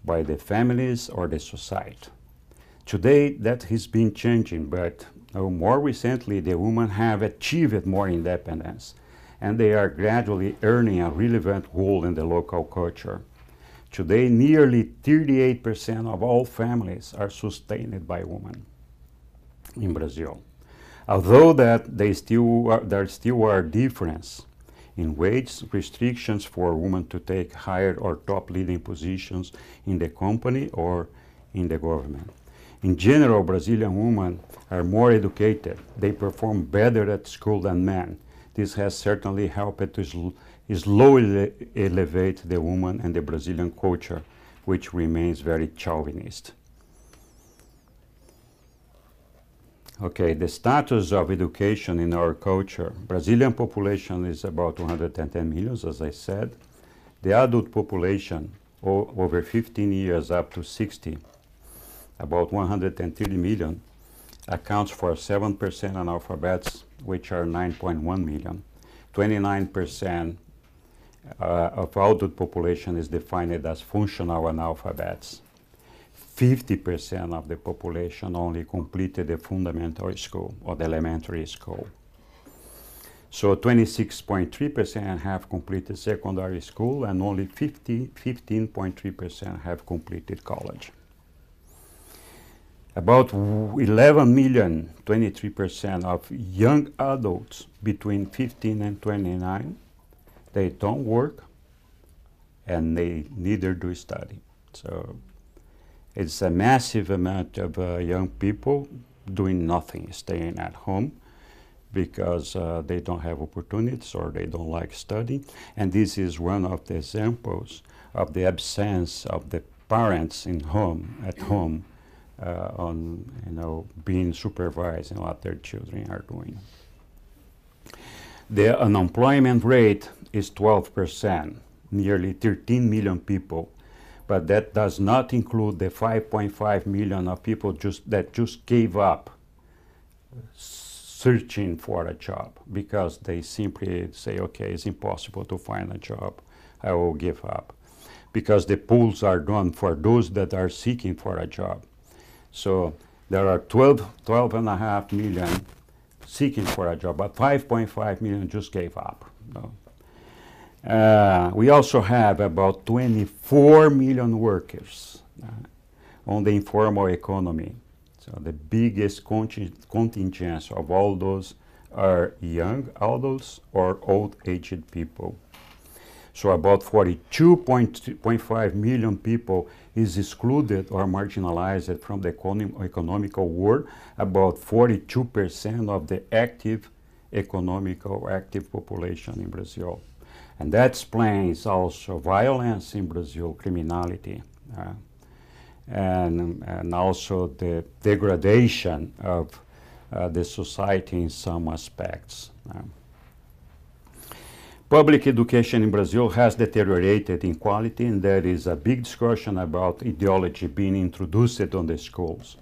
by the families, or the society. Today that has been changing, but oh, more recently the women have achieved more independence, and they are gradually earning a relevant role in the local culture. Today, nearly thirty-eight percent of all families are sustained by women in Brazil. Although that they still are, there still are differences in wage restrictions for women to take higher or top leading positions in the company or in the government. In general, Brazilian women are more educated. They perform better at school than men. This has certainly helped to sl slowly elevate the woman and the Brazilian culture, which remains very chauvinist. Okay, the status of education in our culture. Brazilian population is about one hundred ten million, as I said. The adult population, over fifteen years up to sixty, about one hundred thirty million, accounts for seven percent analphabets, which are nine point one million. twenty-nine percent uh, of adult population is defined as functional analphabets. fifty percent of the population only completed the fundamental school or the elementary school. So twenty-six point three percent have completed secondary school, and only fifteen point three percent have completed college. About eleven million, twenty-three percent of young adults between fifteen and twenty-nine, they don't work and they neither do study. So it's a massive amount of uh, young people doing nothing, staying at home because uh, they don't have opportunities or they don't like studying. And this is one of the examples of the absence of the parents in home, at home, Uh, on, you know, being supervised and what their children are doing. The unemployment rate is twelve percent, nearly thirteen million people, but that does not include the five point five million of people just, that just gave up searching for a job because they simply say, okay, it's impossible to find a job, I will give up. Because the polls are done for those that are seeking for a job. So there are twelve, twelve and a half million seeking for a job, but five point five million just gave up. No. Uh, we also have about twenty-four million workers uh, on the informal economy. So the biggest contingent of all those are young adults or old-aged people. So about forty-two point five million people is excluded or marginalized from the econo economical world. About forty-two percent of the active economical or active population in Brazil. And that explains also violence in Brazil, criminality, uh, and, and also the degradation of uh, the society in some aspects. Uh, Public education in Brazil has deteriorated in quality, and there is a big discussion about ideology being introduced on the schools,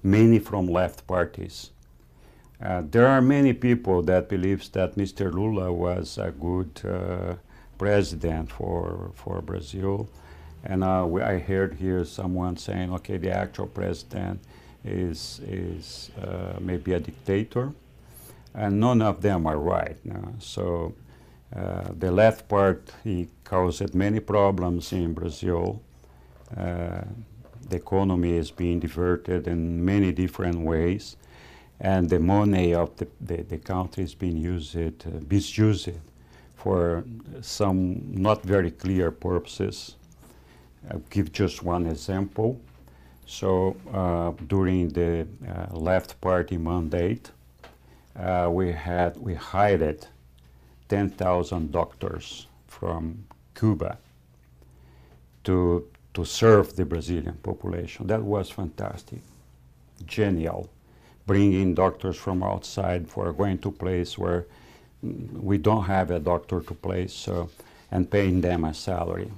mainly from left parties. Uh, there are many people that believes that Mister Lula was a good uh, president for, for Brazil, and uh, we, I heard here someone saying, okay, the actual president is, is uh, maybe a dictator, and none of them are right. No? So. Uh, the left party caused many problems in Brazil. Uh, the economy is being diverted in many different ways, and the money of the, the, the country is being used, uh, misused for some not very clear purposes. I'll give just one example. So uh, during the uh, left party mandate, uh, we had, we hired ten thousand doctors from Cuba to, to serve the Brazilian population. That was fantastic, genial, bringing doctors from outside for going to place where we don't have a doctor to place, so, and paying them a salary.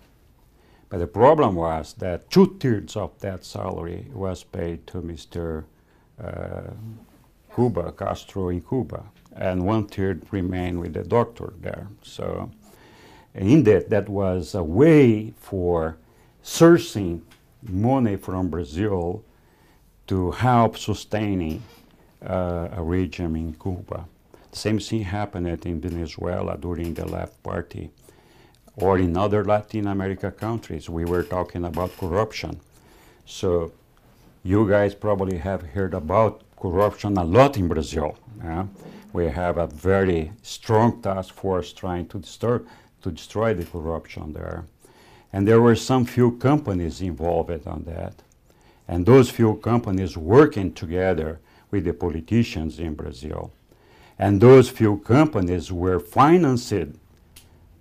But the problem was that two-thirds of that salary was paid to Mister Uh, Cuba, Castro in Cuba, and one-third remained with the doctor there. So in that, that was a way for sourcing money from Brazil to help sustaining uh, a regime in Cuba. The same thing happened in Venezuela during the left party, or in other Latin America countries. We were talking about corruption. So you guys probably have heard about corruption a lot in Brazil. Yeah? We have a very strong task force trying to, to destroy the corruption there. And there were some few companies involved on that. And those few companies working together with the politicians in Brazil. And those few companies were financed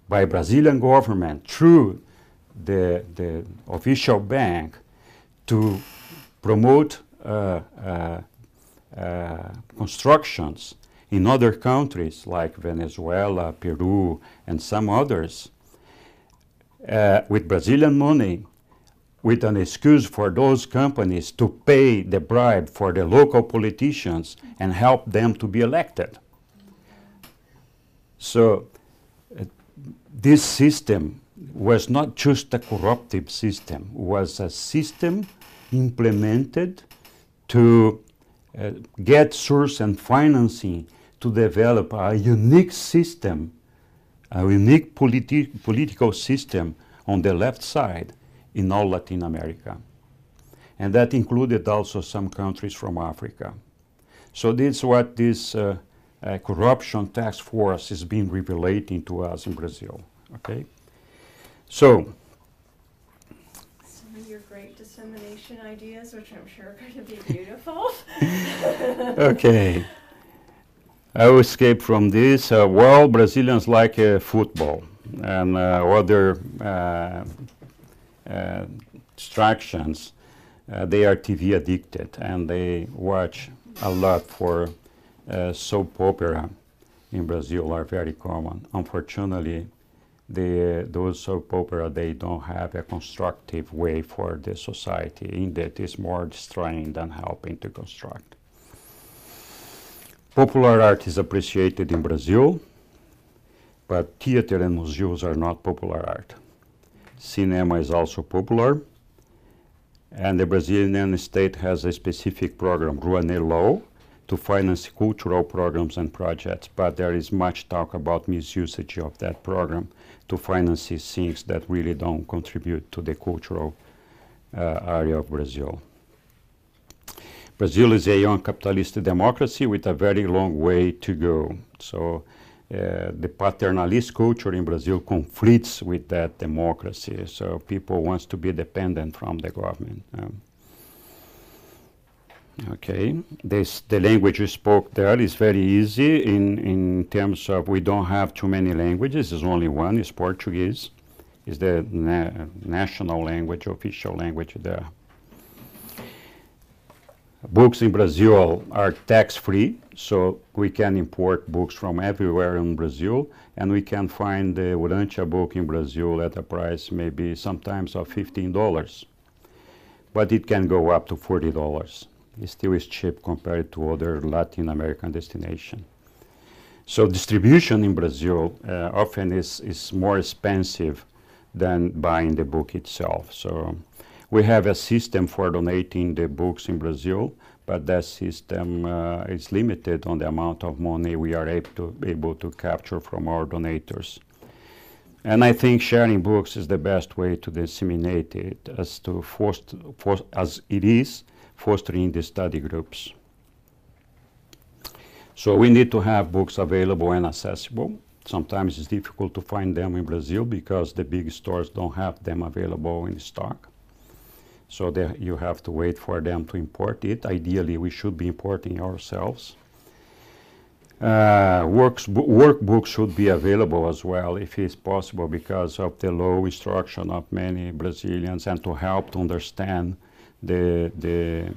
by Brazilian government through the, the official bank to promote uh, uh, Uh, constructions in other countries like Venezuela, Peru, and some others uh, with Brazilian money, with an excuse for those companies to pay the bribe for the local politicians and help them to be elected. So uh, this system was not just a corruptive system, it was a system implemented to Uh, get source and financing to develop a unique system, a unique politi political system on the left side in all Latin America. and that included also some countries from Africa. So this is what this uh, uh, corruption task force has been revelating to us in Brazil, okay? So, some of your great dissemination ideas, which I'm sure are going to be beautiful. Okay. I will escape from this. Uh, well, Brazilians like uh, football and uh, other uh, uh, distractions. Uh, they are T V addicted and they watch a lot for uh, soap opera in Brazil are very common. Unfortunately, the, those soap opera, they don't have a constructive way for the society in that it's more destroying than helping to construct. Popular art is appreciated in Brazil, but theater and museums are not popular art. Cinema is also popular, and the Brazilian state has a specific program, Rouanet Law, to finance cultural programs and projects, but there is much talk about misusage of that program to finance things that really don't contribute to the cultural uh, area of Brazil. Brazil is a young capitalist democracy with a very long way to go. So uh, the paternalist culture in Brazil conflicts with that democracy. So people want to be dependent from the government. Um, okay, this, the language you spoke there is very easy in, in terms of we don't have too many languages. There's only one, it's Portuguese. It's the na national language, official language there. Books in Brazil are tax-free, so we can import books from everywhere in Brazil, and we can find the Urantia book in Brazil at a price maybe sometimes of fifteen dollars. But it can go up to forty dollars. It still is cheap compared to other Latin American destinations. So distribution in Brazil uh, often is, is more expensive than buying the book itself. So we have a system for donating the books in Brazil, but that system uh, is limited on the amount of money we are able to, able to capture from our donators. And I think sharing books is the best way to disseminate it, as, to foster, for, as it is fostering the study groups. So we need to have books available and accessible. Sometimes it's difficult to find them in Brazil because the big stores don't have them available in stock. So there you have to wait for them to import it. Ideally, we should be importing ourselves. Uh, works, workbooks should be available as well, if it's possible, because of the low instruction of many Brazilians and to help to understand the, the,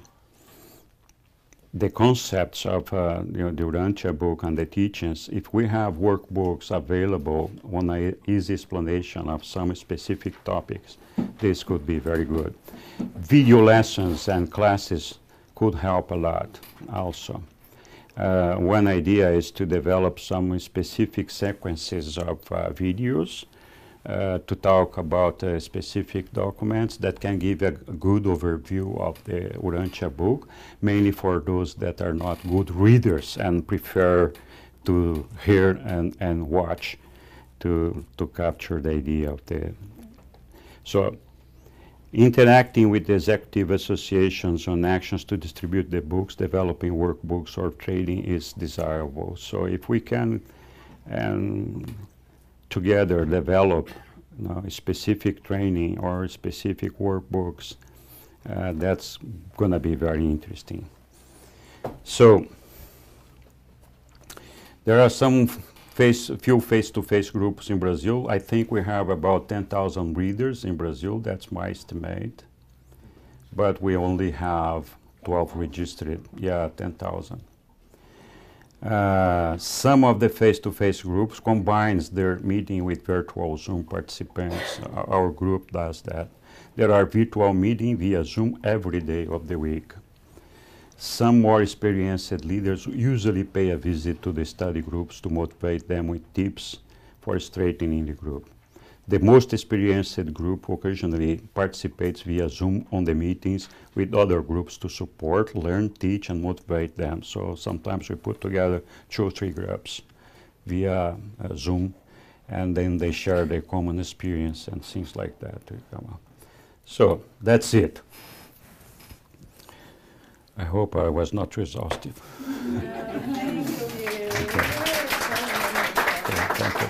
the concepts of uh, you know, the Urantia book and the teachings. If we have workbooks available on an easy explanation of some specific topics, this could be very good. Video lessons and classes could help a lot also. Uh, one idea is to develop some specific sequences of uh, videos uh, to talk about uh, specific documents that can give a good overview of the Urantia book, mainly for those that are not good readers and prefer to hear and, and watch to, to capture the idea of the. So, interacting with the executive associations on actions to distribute the books, developing workbooks or training is desirable. So if we can um, together develop you know, specific training or specific workbooks, uh, that's going to be very interesting. So there are some Face, few face-to-face groups in Brazil. I think we have about ten thousand readers in Brazil. That's my estimate. But we only have twelve registered. Yeah, ten thousand. Uh, some of the face-to-face groups combines their meeting with virtual Zoom participants. Our group does that. There are virtual meetings via Zoom every day of the week. Some more experienced leaders usually pay a visit to the study groups to motivate them with tips for strengthening the group. The most experienced group occasionally participates via Zoom on the meetings with other groups to support, learn, teach, and motivate them. So sometimes we put together two or three groups via uh, Zoom, and then they share their common experience and things like that to come up. So that's it. I hope I was not too exhaustive. Thank you. Okay. Thank you.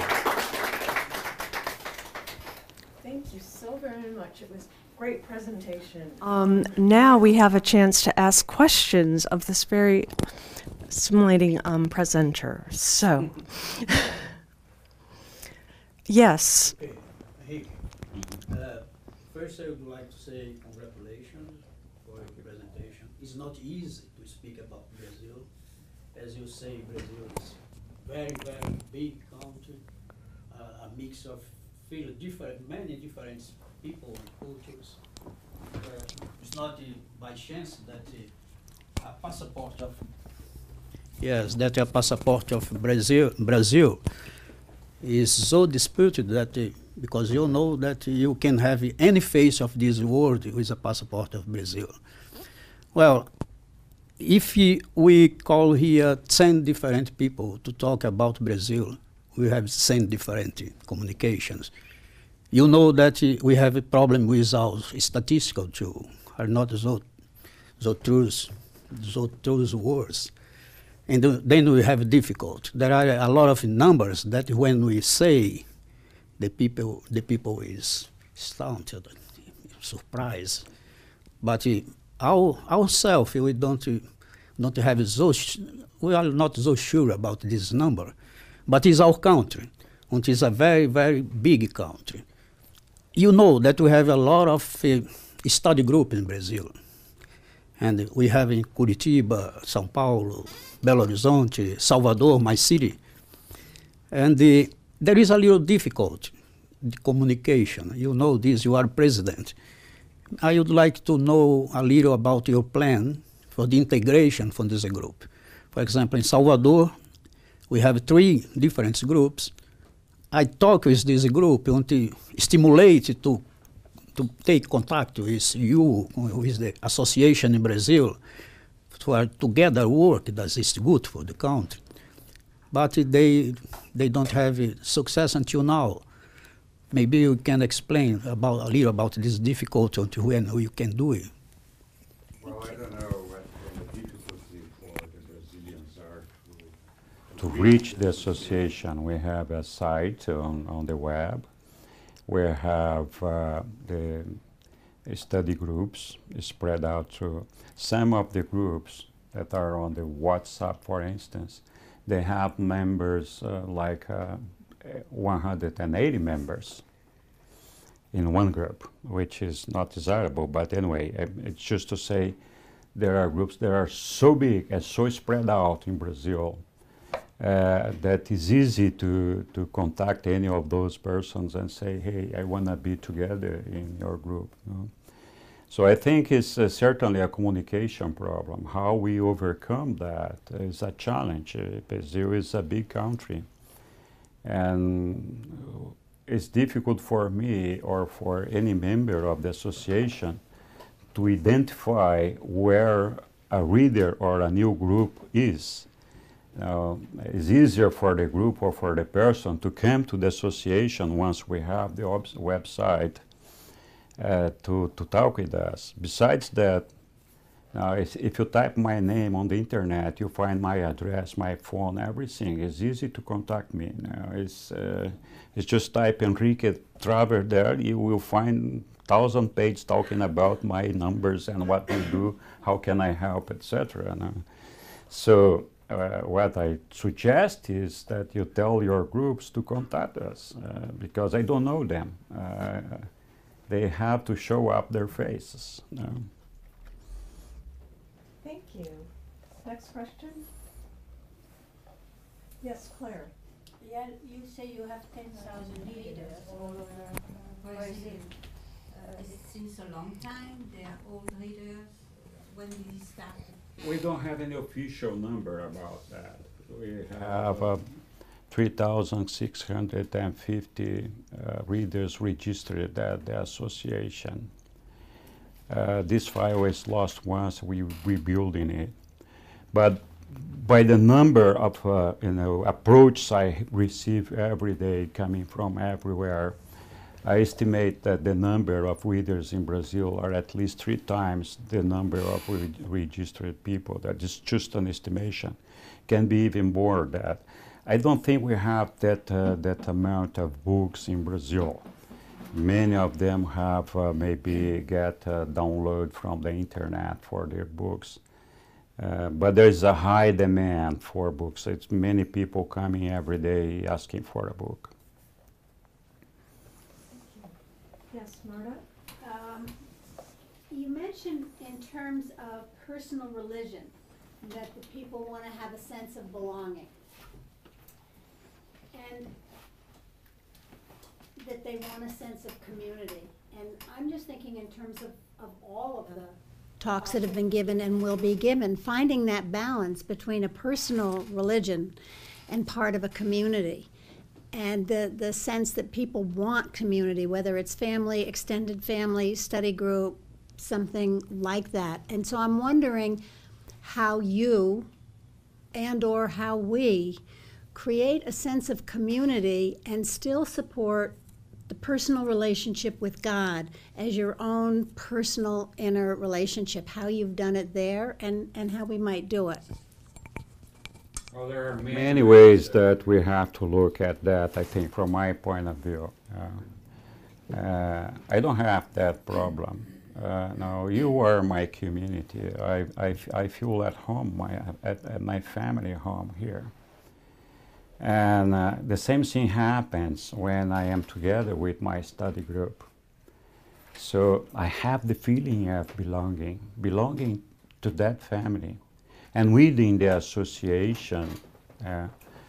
Thank you so very much. It was great presentation. Um, now we have a chance to ask questions of this very stimulating um, presenter. So, yes. Okay. Hey. Uh, first, I would like to say congratulations for your presentation. It's not easy to speak about Brazil. As you say, Brazil is a very, very big country, uh, a mix of feel different, many different people and cultures. Uh, it's not uh, by chance that uh, a passport of yes, that a passport of Brazil Brazil is so disputed that uh, because you know that you can have any face of this world with a passport of Brazil. Well, if we call here ten different people to talk about Brazil, we have ten different communications. You know that uh, we have a problem with our statistical too, are not so, so true, so true words. And th then we have difficult. There are a lot of numbers that when we say, the people, the people is astounded, surprised. But uh, our, ourselves, we don't, uh, don't have so, we are not so sure about this number. But it's our country, and it is a very, very big country. You know that we have a lot of uh, study group in Brazil. And we have in Curitiba, São Paulo, Belo Horizonte, Salvador, my city. And the, there is a little difficult the communication. You know this, you are president. I would like to know a little about your plan for the integration from this group. For example, in Salvador, we have three different groups. I talk with this group and to stimulate to to take contact with you, with the association in Brazil, for together work that is good for the country. But they, they don't have success until now. Maybe you can explain about, a little about this difficulty and when you can do it. Well, I don't know what the difficulty for the Brazilians are. To reach the association, we have a site on, on the web. We have uh, the study groups spread out to some of the groups that are on the WhatsApp, for instance. They have members uh, like uh, one hundred eighty members in one group, which is not desirable. But anyway, it's just to say there are groups that are so big and so spread out in Brazil Uh, that is easy to, to contact any of those persons and say, hey, I want to be together in your group. You know? So I think it's uh, certainly a communication problem. How we overcome that is a challenge. Uh, Brazil is a big country. And it's difficult for me or for any member of the association to identify where a reader or a new group is. Uh, it's easier for the group or for the person to come to the association once we have the website uh, to, to talk with us. Besides that, now if, if you type my name on the internet, you find my address, my phone, everything. It's easy to contact me. Now it's, uh, it's just type Enrique Traver there, you will find thousand pages talking about my numbers and what we do, how can I help, et cetera. So. Uh, what I suggest is that you tell your groups to contact us, uh, because I don't know them. Uh, they have to show up their faces. No? Thank you. Next question? Yes, Claire. Yeah, you say you have ten thousand readers all over Brazil. Uh, since a long time, they are all readers. When did you start? We don't have any official number about that. We have uh, three thousand six hundred fifty uh, readers registered at the association. Uh, this file is lost once, we're rebuilding it. But by the number of uh, you know, approaches I receive every day coming from everywhere, I estimate that the number of readers in Brazil are at least three times the number of re registered people. That is just an estimation. Can be even more that. I don't think we have that, uh, that amount of books in Brazil. Many of them have uh, maybe get uh, download from the internet for their books. Uh, but there is a high demand for books. It's many people coming every day asking for a book. Yes, Marta. Um, you mentioned in terms of personal religion that the people want to have a sense of belonging and that they want a sense of community. And I'm just thinking in terms of, of all of the talks that have been given and will be given, finding that balance between a personal religion and part of a community. And the, the sense that people want community, whether it's family, extended family, study group, something like that. And so I'm wondering how you and or how we create a sense of community and still support the personal relationship with God as your own personal inner relationship, how you've done it there and, and how we might do it. Well, there are many, many ways that we have to look at that, I think, from my point of view. Uh, uh, I don't have that problem. Uh, no, you are my community. I, I, I feel at home, my, at, at my family home here. And uh, the same thing happens when I am together with my study group. So I have the feeling of belonging, belonging to that family. And within the association, uh,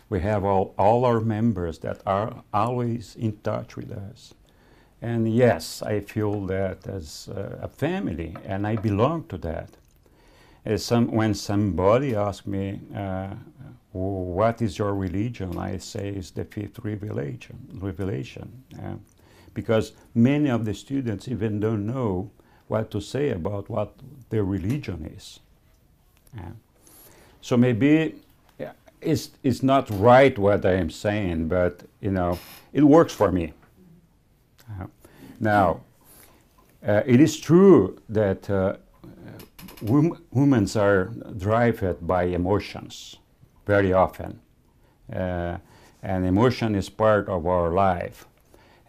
we have all, all our members that are always in touch with us. And yes, I feel that as uh, a family, and I belong to that. As some, when somebody asks me, uh, what is your religion? I say it's the fifth revelation, revelation. Uh, because many of the students even don't know what to say about what their religion is. Uh, So maybe it's, it's not right what I am saying, but, you know, it works for me. Uh, now, uh, it is true that uh, wom women are driven by emotions very often. Uh, and emotion is part of our life.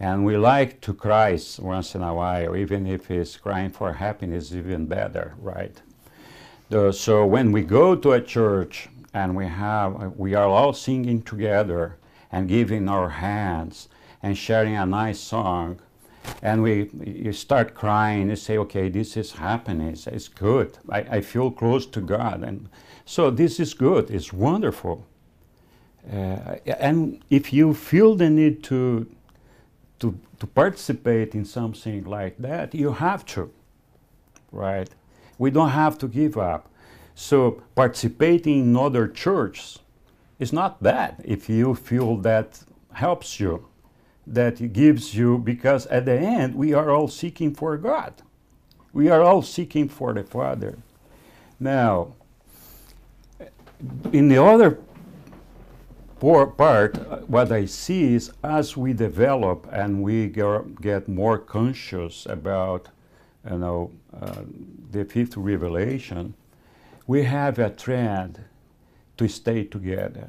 And we like to cry once in a while, even if it's crying for happiness, even better, right? The, so when we go to a church and we have, we are all singing together and giving our hands and sharing a nice song, and we you start crying, you say, okay, this is happiness, it's good, I, I feel close to God, and so this is good, it's wonderful. Uh, and if you feel the need to, to, to participate in something like that, you have to, right? We don't have to give up. So participating in other churches is not bad if you feel that helps you, that it gives you, because at the end we are all seeking for God. We are all seeking for the Father. Now, in the other part, what I see is as we develop and we get more conscious about you know, uh, the fifth revelation, we have a trend to stay together,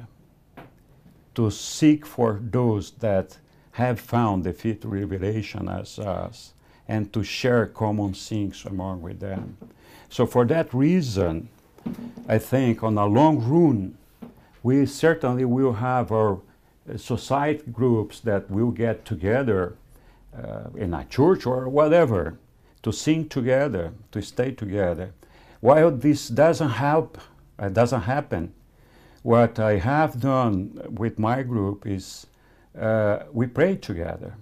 to seek for those that have found the fifth revelation as us, and to share common things among with them. So for that reason, I think on a long run, we certainly will have our society groups that will get together uh, in a church or whatever, to sing together, to stay together. While this doesn't help, uh, doesn't happen, what I have done with my group is uh, we pray together,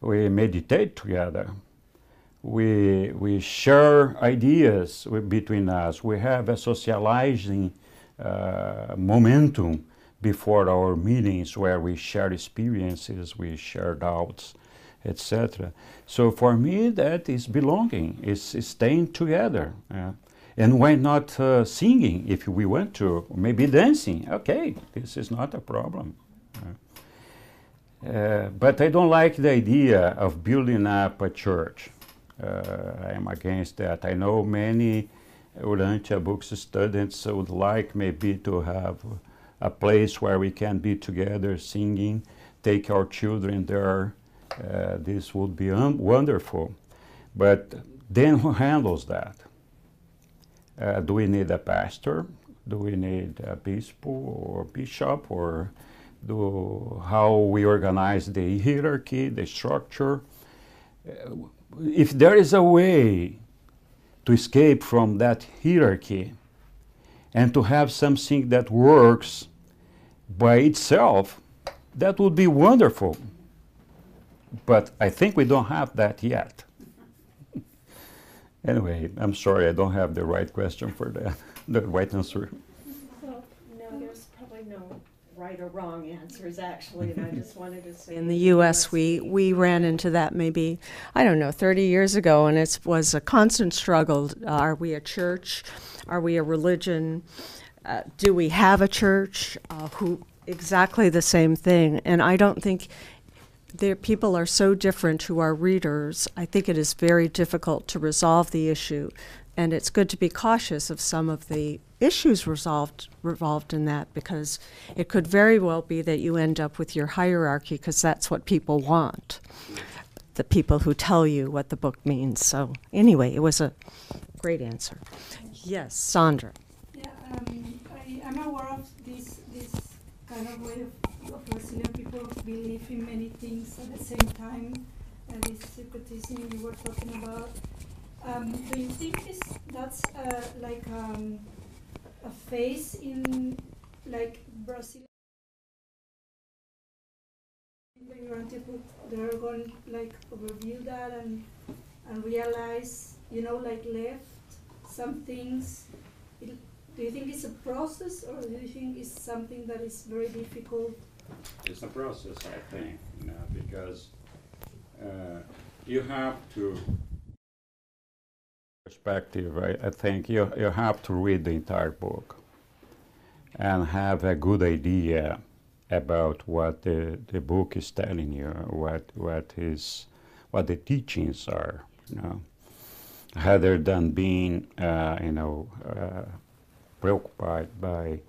we meditate together, we, we share ideas between us, we have a socializing uh, momentum before our meetings where we share experiences, we share doubts, et cetera. So for me, that is belonging, is, is staying together. Uh, and why not uh, singing if we want to? Maybe dancing. Okay, this is not a problem. Uh, Uh, but I don't like the idea of building up a church. Uh, I am against that. I know many Urantia Books students would like maybe to have a place where we can be together singing, take our children there. Uh, this would be um, wonderful. But then who handles that? Uh, do we need a pastor? Do we need a bispo or bishop? Or do how we organize the hierarchy, the structure? Uh, if there is a way to escape from that hierarchy and to have something that works by itself, that would be wonderful. But I think we don't have that yet. Anyway, I'm sorry, I don't have the right question for that, the right answer. Well, no, there's probably no right or wrong answers, actually, and I just wanted to say in the U S we, we ran into that maybe, I don't know, thirty years ago, and it was a constant struggle. Uh, are we a church? Are we a religion? Uh, do we have a church? Uh, who exactly the same thing, and I don't think There, people are so different who are readers. I think it is very difficult to resolve the issue, and it's good to be cautious of some of the issues resolved, revolved in that, because it could very well be that you end up with your hierarchy, because that's what people want, the people who tell you what the book means. So anyway, it was a great answer. Yes, Sandra. Yeah, um, I, I'm aware of this, this kind of way of of Brazilian people believe in many things at the same time, and this Spiritism you were talking about. Um, do you think is that's uh, like um, a phase in like Brazil? In the Urantia Book, they're going like overview that and and realize, you know, like left some things. It, do you think it's a process, or do you think it's something that is very difficult? It's a process, I think, you know, because uh, you have to perspective. I, I think you you have to read the entire book and have a good idea about what the the book is telling you, what what is what the teachings are, you know, rather than being uh, you know uh, preoccupied by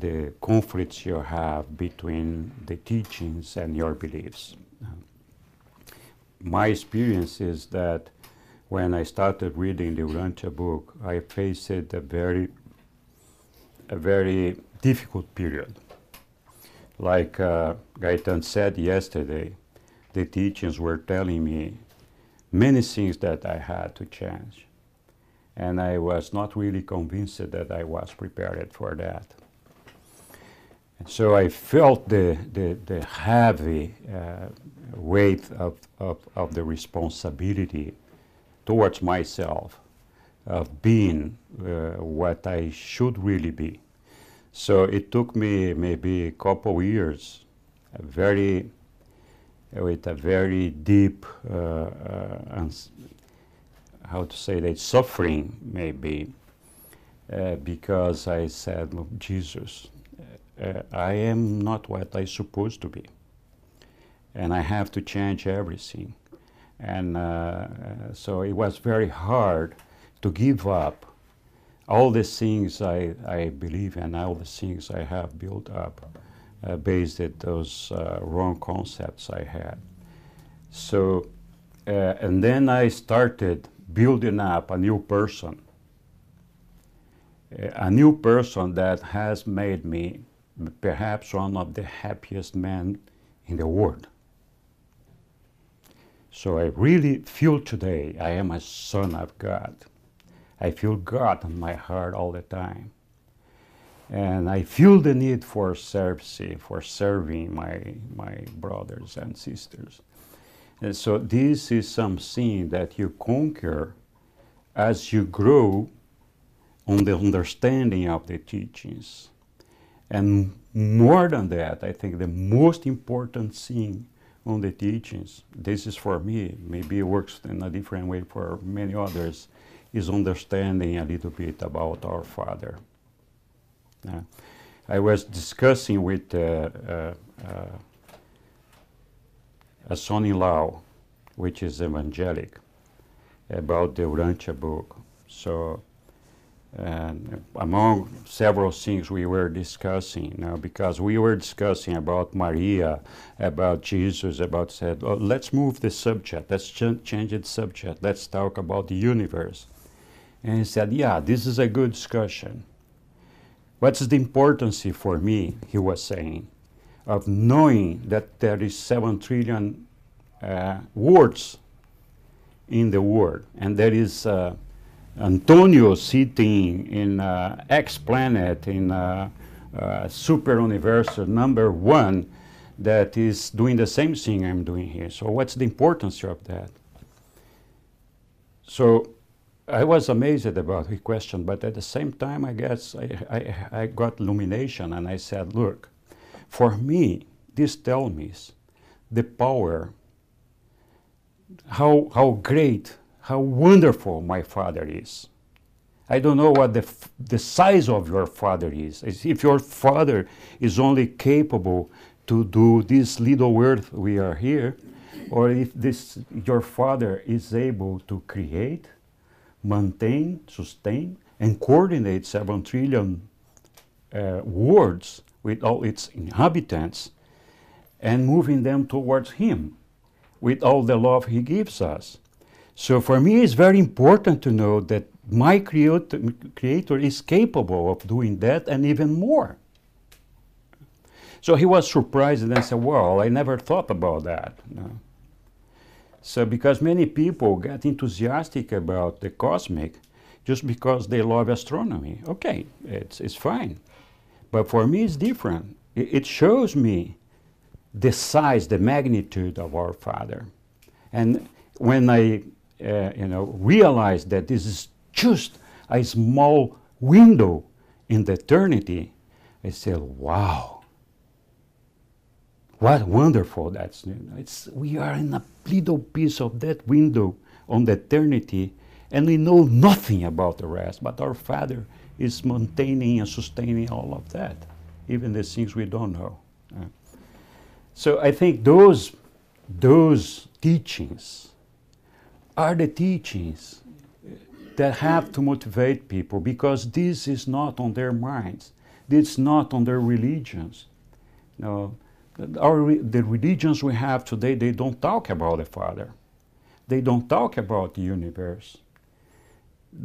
the conflicts you have between the teachings and your beliefs. My experience is that when I started reading the Urantia Book, I faced a very, a very difficult period. Like uh, Gaetan said yesterday, the teachings were telling me many things that I had to change, and I was not really convinced that I was prepared for that. So I felt the, the, the heavy uh, weight of, of, of the responsibility towards myself of being uh, what I should really be. So it took me maybe a couple years, a very, with a very deep, uh, uh, how to say that, suffering maybe, uh, because I said, well, Jesus, Uh, I am not what I'm supposed to be, and I have to change everything. And uh, uh, so it was very hard to give up all the things I, I believe and all the things I have built up uh, based on those uh, wrong concepts I had. So, uh, and then I started building up a new person, a new person that has made me perhaps one of the happiest men in the world. So I really feel today I am a son of God. I feel God in my heart all the time. And I feel the need for service, for serving my, my brothers and sisters. And so this is something that you conquer as you grow on the understanding of the teachings. And more than that, I think the most important thing on the teachings, this is for me, maybe it works in a different way for many others, is understanding a little bit about our Father. Uh, I was discussing with uh, uh, uh, a son-in-law, which is evangelic, about the Urantia book. So, and among several things we were discussing, you know, because we were discussing about Maria, about Jesus, about said, oh, let's move the subject, let's ch change the subject, let's talk about the universe. And he said, yeah, this is a good discussion. What's the importance for me, he was saying, of knowing that there is seven trillion uh, words in the world, and there is uh, Antonio sitting in uh, X planet, in uh, uh, super universe number one, that is doing the same thing I'm doing here. So what's the importance of that? So I was amazed about the question, but at the same time, I guess I, I, I got illumination, and I said, look, for me, this tells me the power, how, how great, how wonderful my father is. I don't know what the, f the size of your father is. It's if your father is only capable to do this little earth we are here, or if this, your father is able to create, maintain, sustain, and coordinate seven trillion uh, worlds with all its inhabitants, and moving them towards him with all the love he gives us. So for me, it's very important to know that my creator is capable of doing that and even more. So he was surprised and said, well, I never thought about that. No. So because many people get enthusiastic about the cosmic just because they love astronomy. Okay, it's, it's fine. But for me, it's different. It, it shows me the size, the magnitude of our Father. And when I Uh, you know, realize that this is just a small window in the eternity, I said, wow, what wonderful that's, you know, it's, we are in a little piece of that window on the eternity, and we know nothing about the rest, but our Father is maintaining and sustaining all of that, even the things we don't know. Uh, so I think those, those teachings are the teachings that have to motivate people, because this is not on their minds. This is not on their religions. You know, our, the religions we have today, they don't talk about the Father. They don't talk about the universe.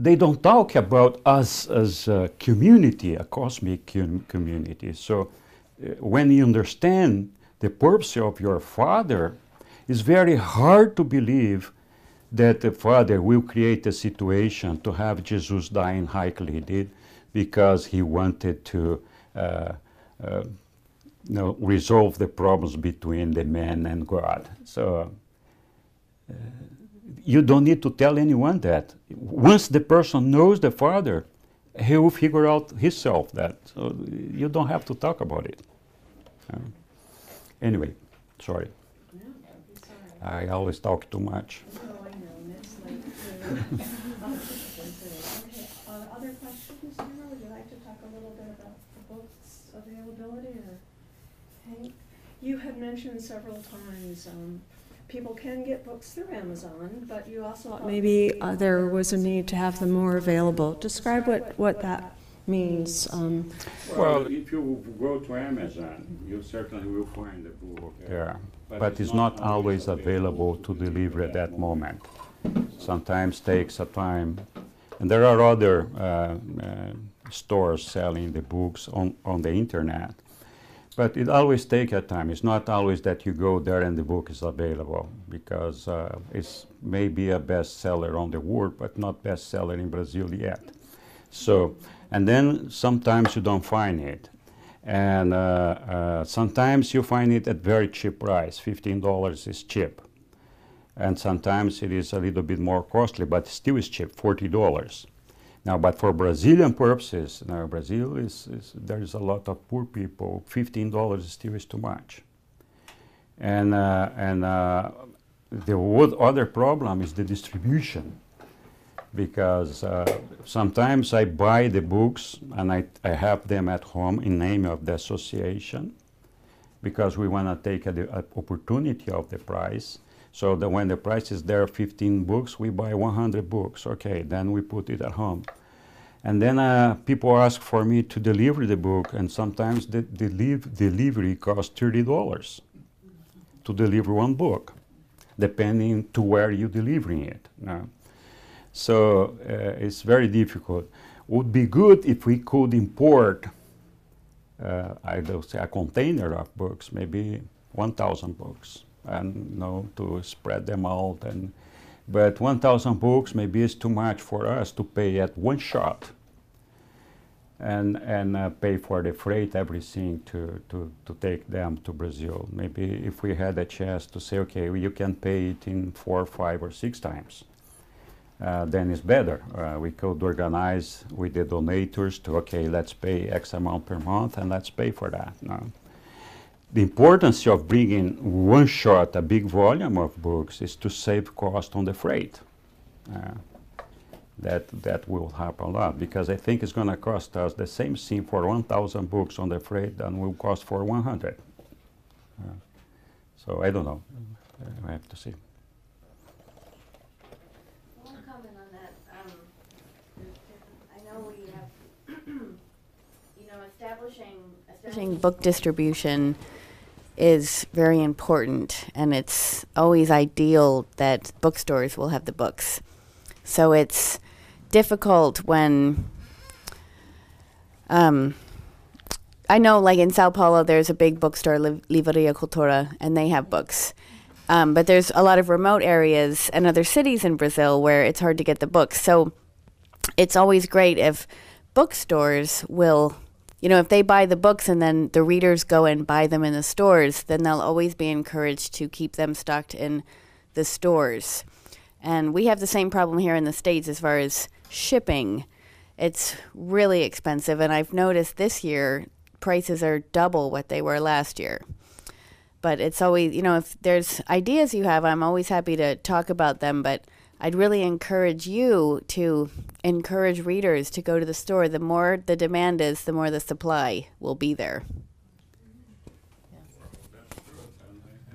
They don't talk about us as a community, a cosmic community. So uh, when you understand the purpose of your Father, it's very hard to believe that the Father will create a situation to have Jesus dying like he did because he wanted to uh, uh, you know, resolve the problems between the man and God. So uh, you don't need to tell anyone that. Once the person knows the Father, he will figure out himself that. So you don't have to talk about it. Uh, anyway, sorry. No, it's all right. I always talk too much. Uh, other questions, Nero? Would you like to talk a little bit about the book's availability? Or Hank? You had mentioned several times um, people can get books through Amazon, but you also thought maybe uh, there was a need to have them more available. Describe what, what that means. Um, well, if you go to Amazon, you certainly will find the book. Yeah, but, but it's, it's not, not always available, available to deliver at that moment. moment. Sometimes takes a time, and there are other uh, uh, stores selling the books on, on the internet, but it always takes a time. It's not always that you go there and the book is available, because uh, it's maybe a bestseller on the world, but not bestseller in Brazil yet. So, and then sometimes you don't find it, and uh, uh, sometimes you find it at very cheap price. fifteen dollars is cheap. And sometimes it is a little bit more costly, but still is cheap, forty dollars. Now, but for Brazilian purposes, now Brazil is, is there is a lot of poor people. fifteen dollars still is too much. And uh, and uh, the other problem is the distribution, because uh, sometimes I buy the books and I I have them at home in name of the association, because we want to take the opportunity of the price. So that when the price is there, fifteen books, we buy one hundred books. Okay, then we put it at home. And then uh, people ask for me to deliver the book, and sometimes the deli delivery costs thirty dollars to deliver one book, depending to where you're delivering it. No? So uh, it's very difficult. Would be good if we could import, uh, I don't say a container of books, maybe one thousand books, and you know, to spread them out. And but one thousand books maybe is too much for us to pay at one shot, and and uh, pay for the freight, everything to, to, to take them to Brazil. Maybe if we had a chance to say, okay, well, you can pay it in four, five, or six times, uh, then it's better. Uh, we could organize with the donators to, okay, let's pay X amount per month, and let's pay for that. No? The importance of bringing one shot a big volume of books is to save cost on the freight. Uh, that that will help a lot, because I think it's going to cost us the same thing for one thousand books on the freight than will cost for one hundred. Uh, so I don't know. I have to see. One comment on that. Um, I know we have, you know, establishing establishing book distribution is very important, and it's always ideal that bookstores will have the books. So it's difficult when, um, I know like in Sao Paulo there's a big bookstore, Liv Livraria Cultura, and they have books. Um, but there's a lot of remote areas and other cities in Brazil where it's hard to get the books. So it's always great if bookstores will, you know, if they buy the books and then the readers go and buy them in the stores, then they'll always be encouraged to keep them stocked in the stores. And we have the same problem here in the States as far as shipping. It's really expensive, and I've noticed this year prices are double what they were last year. But it's always, you know, if there's ideas you have, I'm always happy to talk about them, but I'd really encourage you to encourage readers to go to the store. The more the demand is, the more the supply will be there.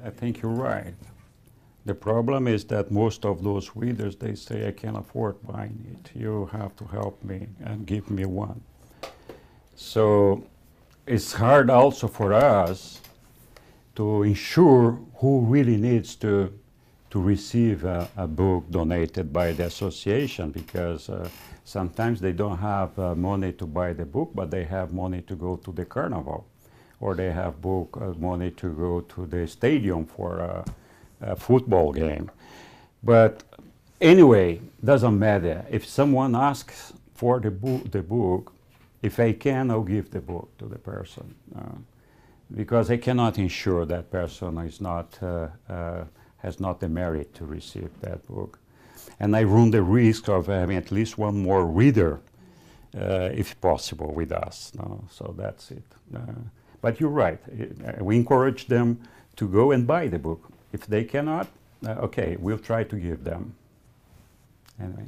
I think you're right. The problem is that most of those readers, they say, I can't afford buying it. You have to help me and give me one. So it's hard also for us to ensure who really needs to, to receive a, a book donated by the association, because uh, sometimes they don't have uh, money to buy the book, but they have money to go to the carnival, or they have book uh, money to go to the stadium for uh, a football game. But anyway, doesn't matter. If someone asks for the, bo the book, if I can, I'll give the book to the person. Uh, because I cannot ensure that person is not, uh, uh, has not the merit to receive that book. And I run the risk of having at least one more reader, uh, if possible, with us. No? So that's it. Uh, but you're right. It, uh, we encourage them to go and buy the book. If they cannot, uh, okay, we'll try to give them. Anyway.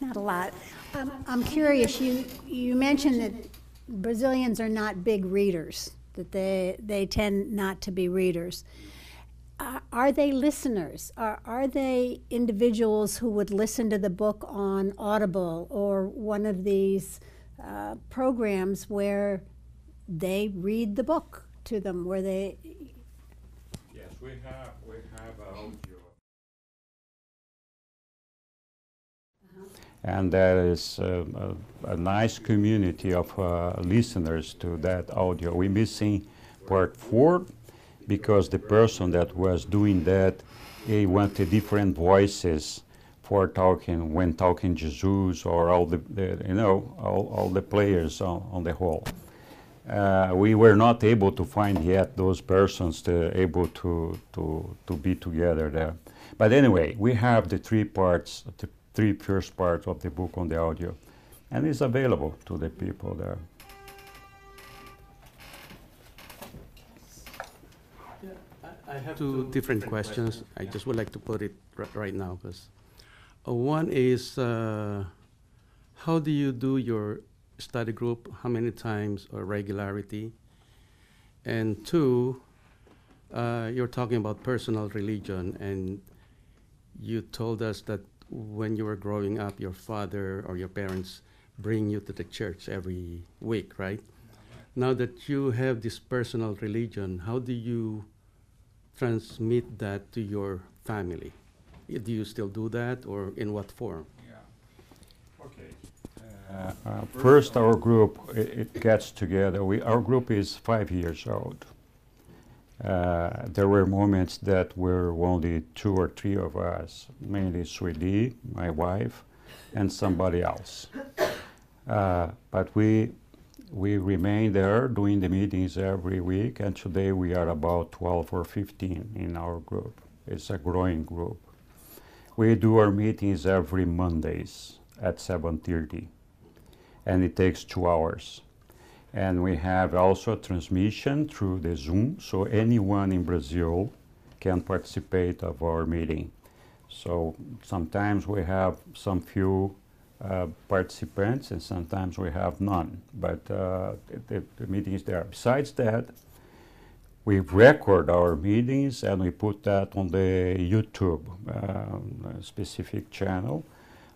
Not a lot. Um, I'm curious. You you mentioned that Brazilians are not big readers. That they they tend not to be readers. Uh, are they listeners? Are are they individuals who would listen to the book on Audible or one of these Uh, programs where they read the book to them, where they... Yes, we have, we have audio. Uh-huh. And there is uh, a, a nice community of uh, listeners to that audio. We're missing part four because the person that was doing that, he wanted different voices for talking, when talking Jesus or all the, the you know, all, all the players on, on the whole. Uh, we were not able to find yet those persons to, able to, to, to be together there. But anyway, we have the three parts, the three first parts of the book on the audio, and it's available to the people there. Yeah, I, I have two, two different, different questions. questions. I yeah. just would like to put it r right now, because Uh, one is uh, How do you do your study group? How many times or regularity? And two, uh, you're talking about personal religion, and you told us that when you were growing up, your father or your parents bring you to the church every week, right? Now that you have this personal religion, how do you transmit that to your family? Do you still do that, or in what form? Yeah. Okay. Uh, uh, first, our group it, it gets together. We our group is five years old. Uh, there were moments that were only two or three of us, mainly Sule, my wife, and somebody else. Uh, but we. We remain there doing the meetings every week, and today we are about twelve or fifteen in our group. It's a growing group. We do our meetings every Mondays at seven thirty, and it takes two hours. And we have also transmission through the Zoom, so anyone in Brazil can participate of our meeting. So sometimes we have some few Uh, participants, and sometimes we have none, but uh, the, the meeting is there. Besides that, we record our meetings and we put that on the YouTube um, specific channel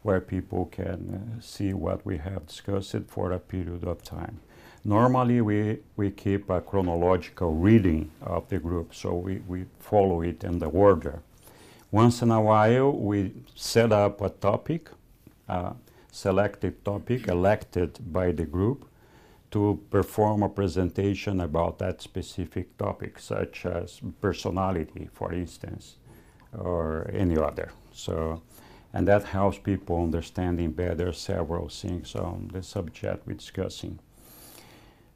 where people can uh, see what we have discussed for a period of time. Normally we, we keep a chronological reading of the group, so we, we follow it in the order. Once in a while we set up a topic, uh, selected topic elected by the group to perform a presentation about that specific topic, such as personality, for instance, or any other. So, and that helps people understanding better several things on the subject we're discussing.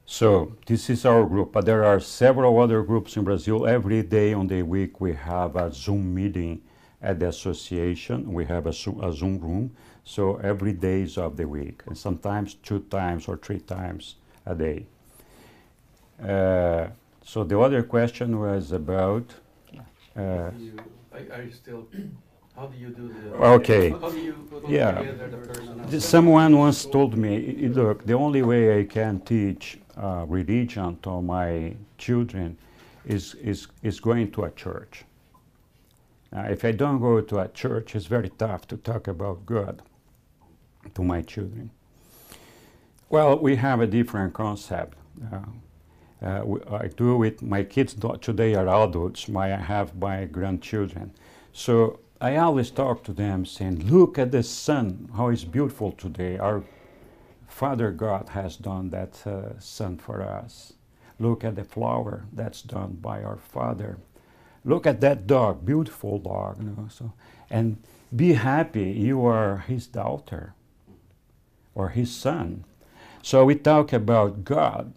So this is our group, but there are several other groups in Brazil. Every day on the week we have a Zoom meeting at the association. We have a Zoom, a Zoom room. So every days of the week, and sometimes two times or three times a day. Uh, so the other question was about. Uh, are, you, are you still? How do you do the? Okay. How do you put yeah. together the personal? Someone once told me, "Look, the only way I can teach uh, religion to my children is is is going to a church. Uh, if I don't go to a church, it's very tough to talk about God." To my children. Well, we have a different concept. Uh, uh, we, I do it, my kids do, today are adults, my, I have my grandchildren. So I always talk to them saying, look at the sun, how it's beautiful today. Our Father God has done that uh, sun for us. Look at the flower that's done by our Father. Look at that dog, beautiful dog. You know, so, and be happy, you are his daughter. Or his son. So we talk about God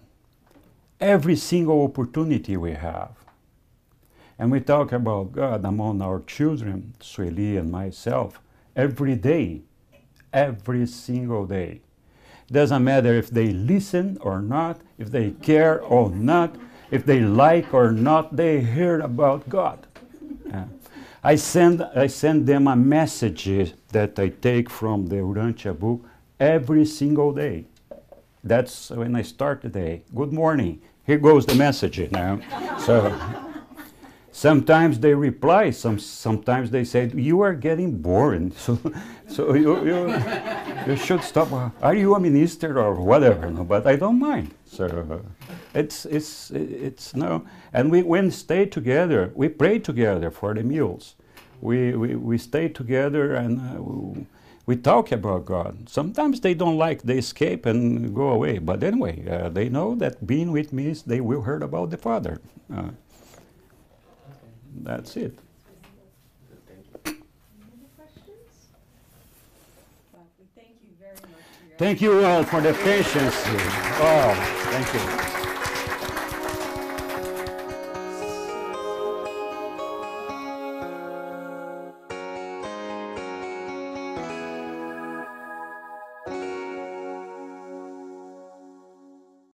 every single opportunity we have. And we talk about God among our children, Sule and myself, every day, every single day. Doesn't matter if they listen or not, if they care or not, if they like or not, they hear about God. Uh, I, send, I send them a message that I take from the Urantia book every single day. That's when I start the day. Good morning. Here goes the message now. So sometimes they reply. Some sometimes they say, "You are getting boring. So, so you, you you should stop. Are you a minister or whatever?" No, but I don't mind. So it's it's it's no. And we when stay together, we pray together for the meals. We we we stay together and. Uh, we, We talk about God. Sometimes they don't like, they escape and go away. But anyway, uh, they know that being with me, is they will hear about the Father. Uh, okay. That's it. Thank you. Any questions? Well, we thank you very much. For your thank you all for the patience. Oh, thank you.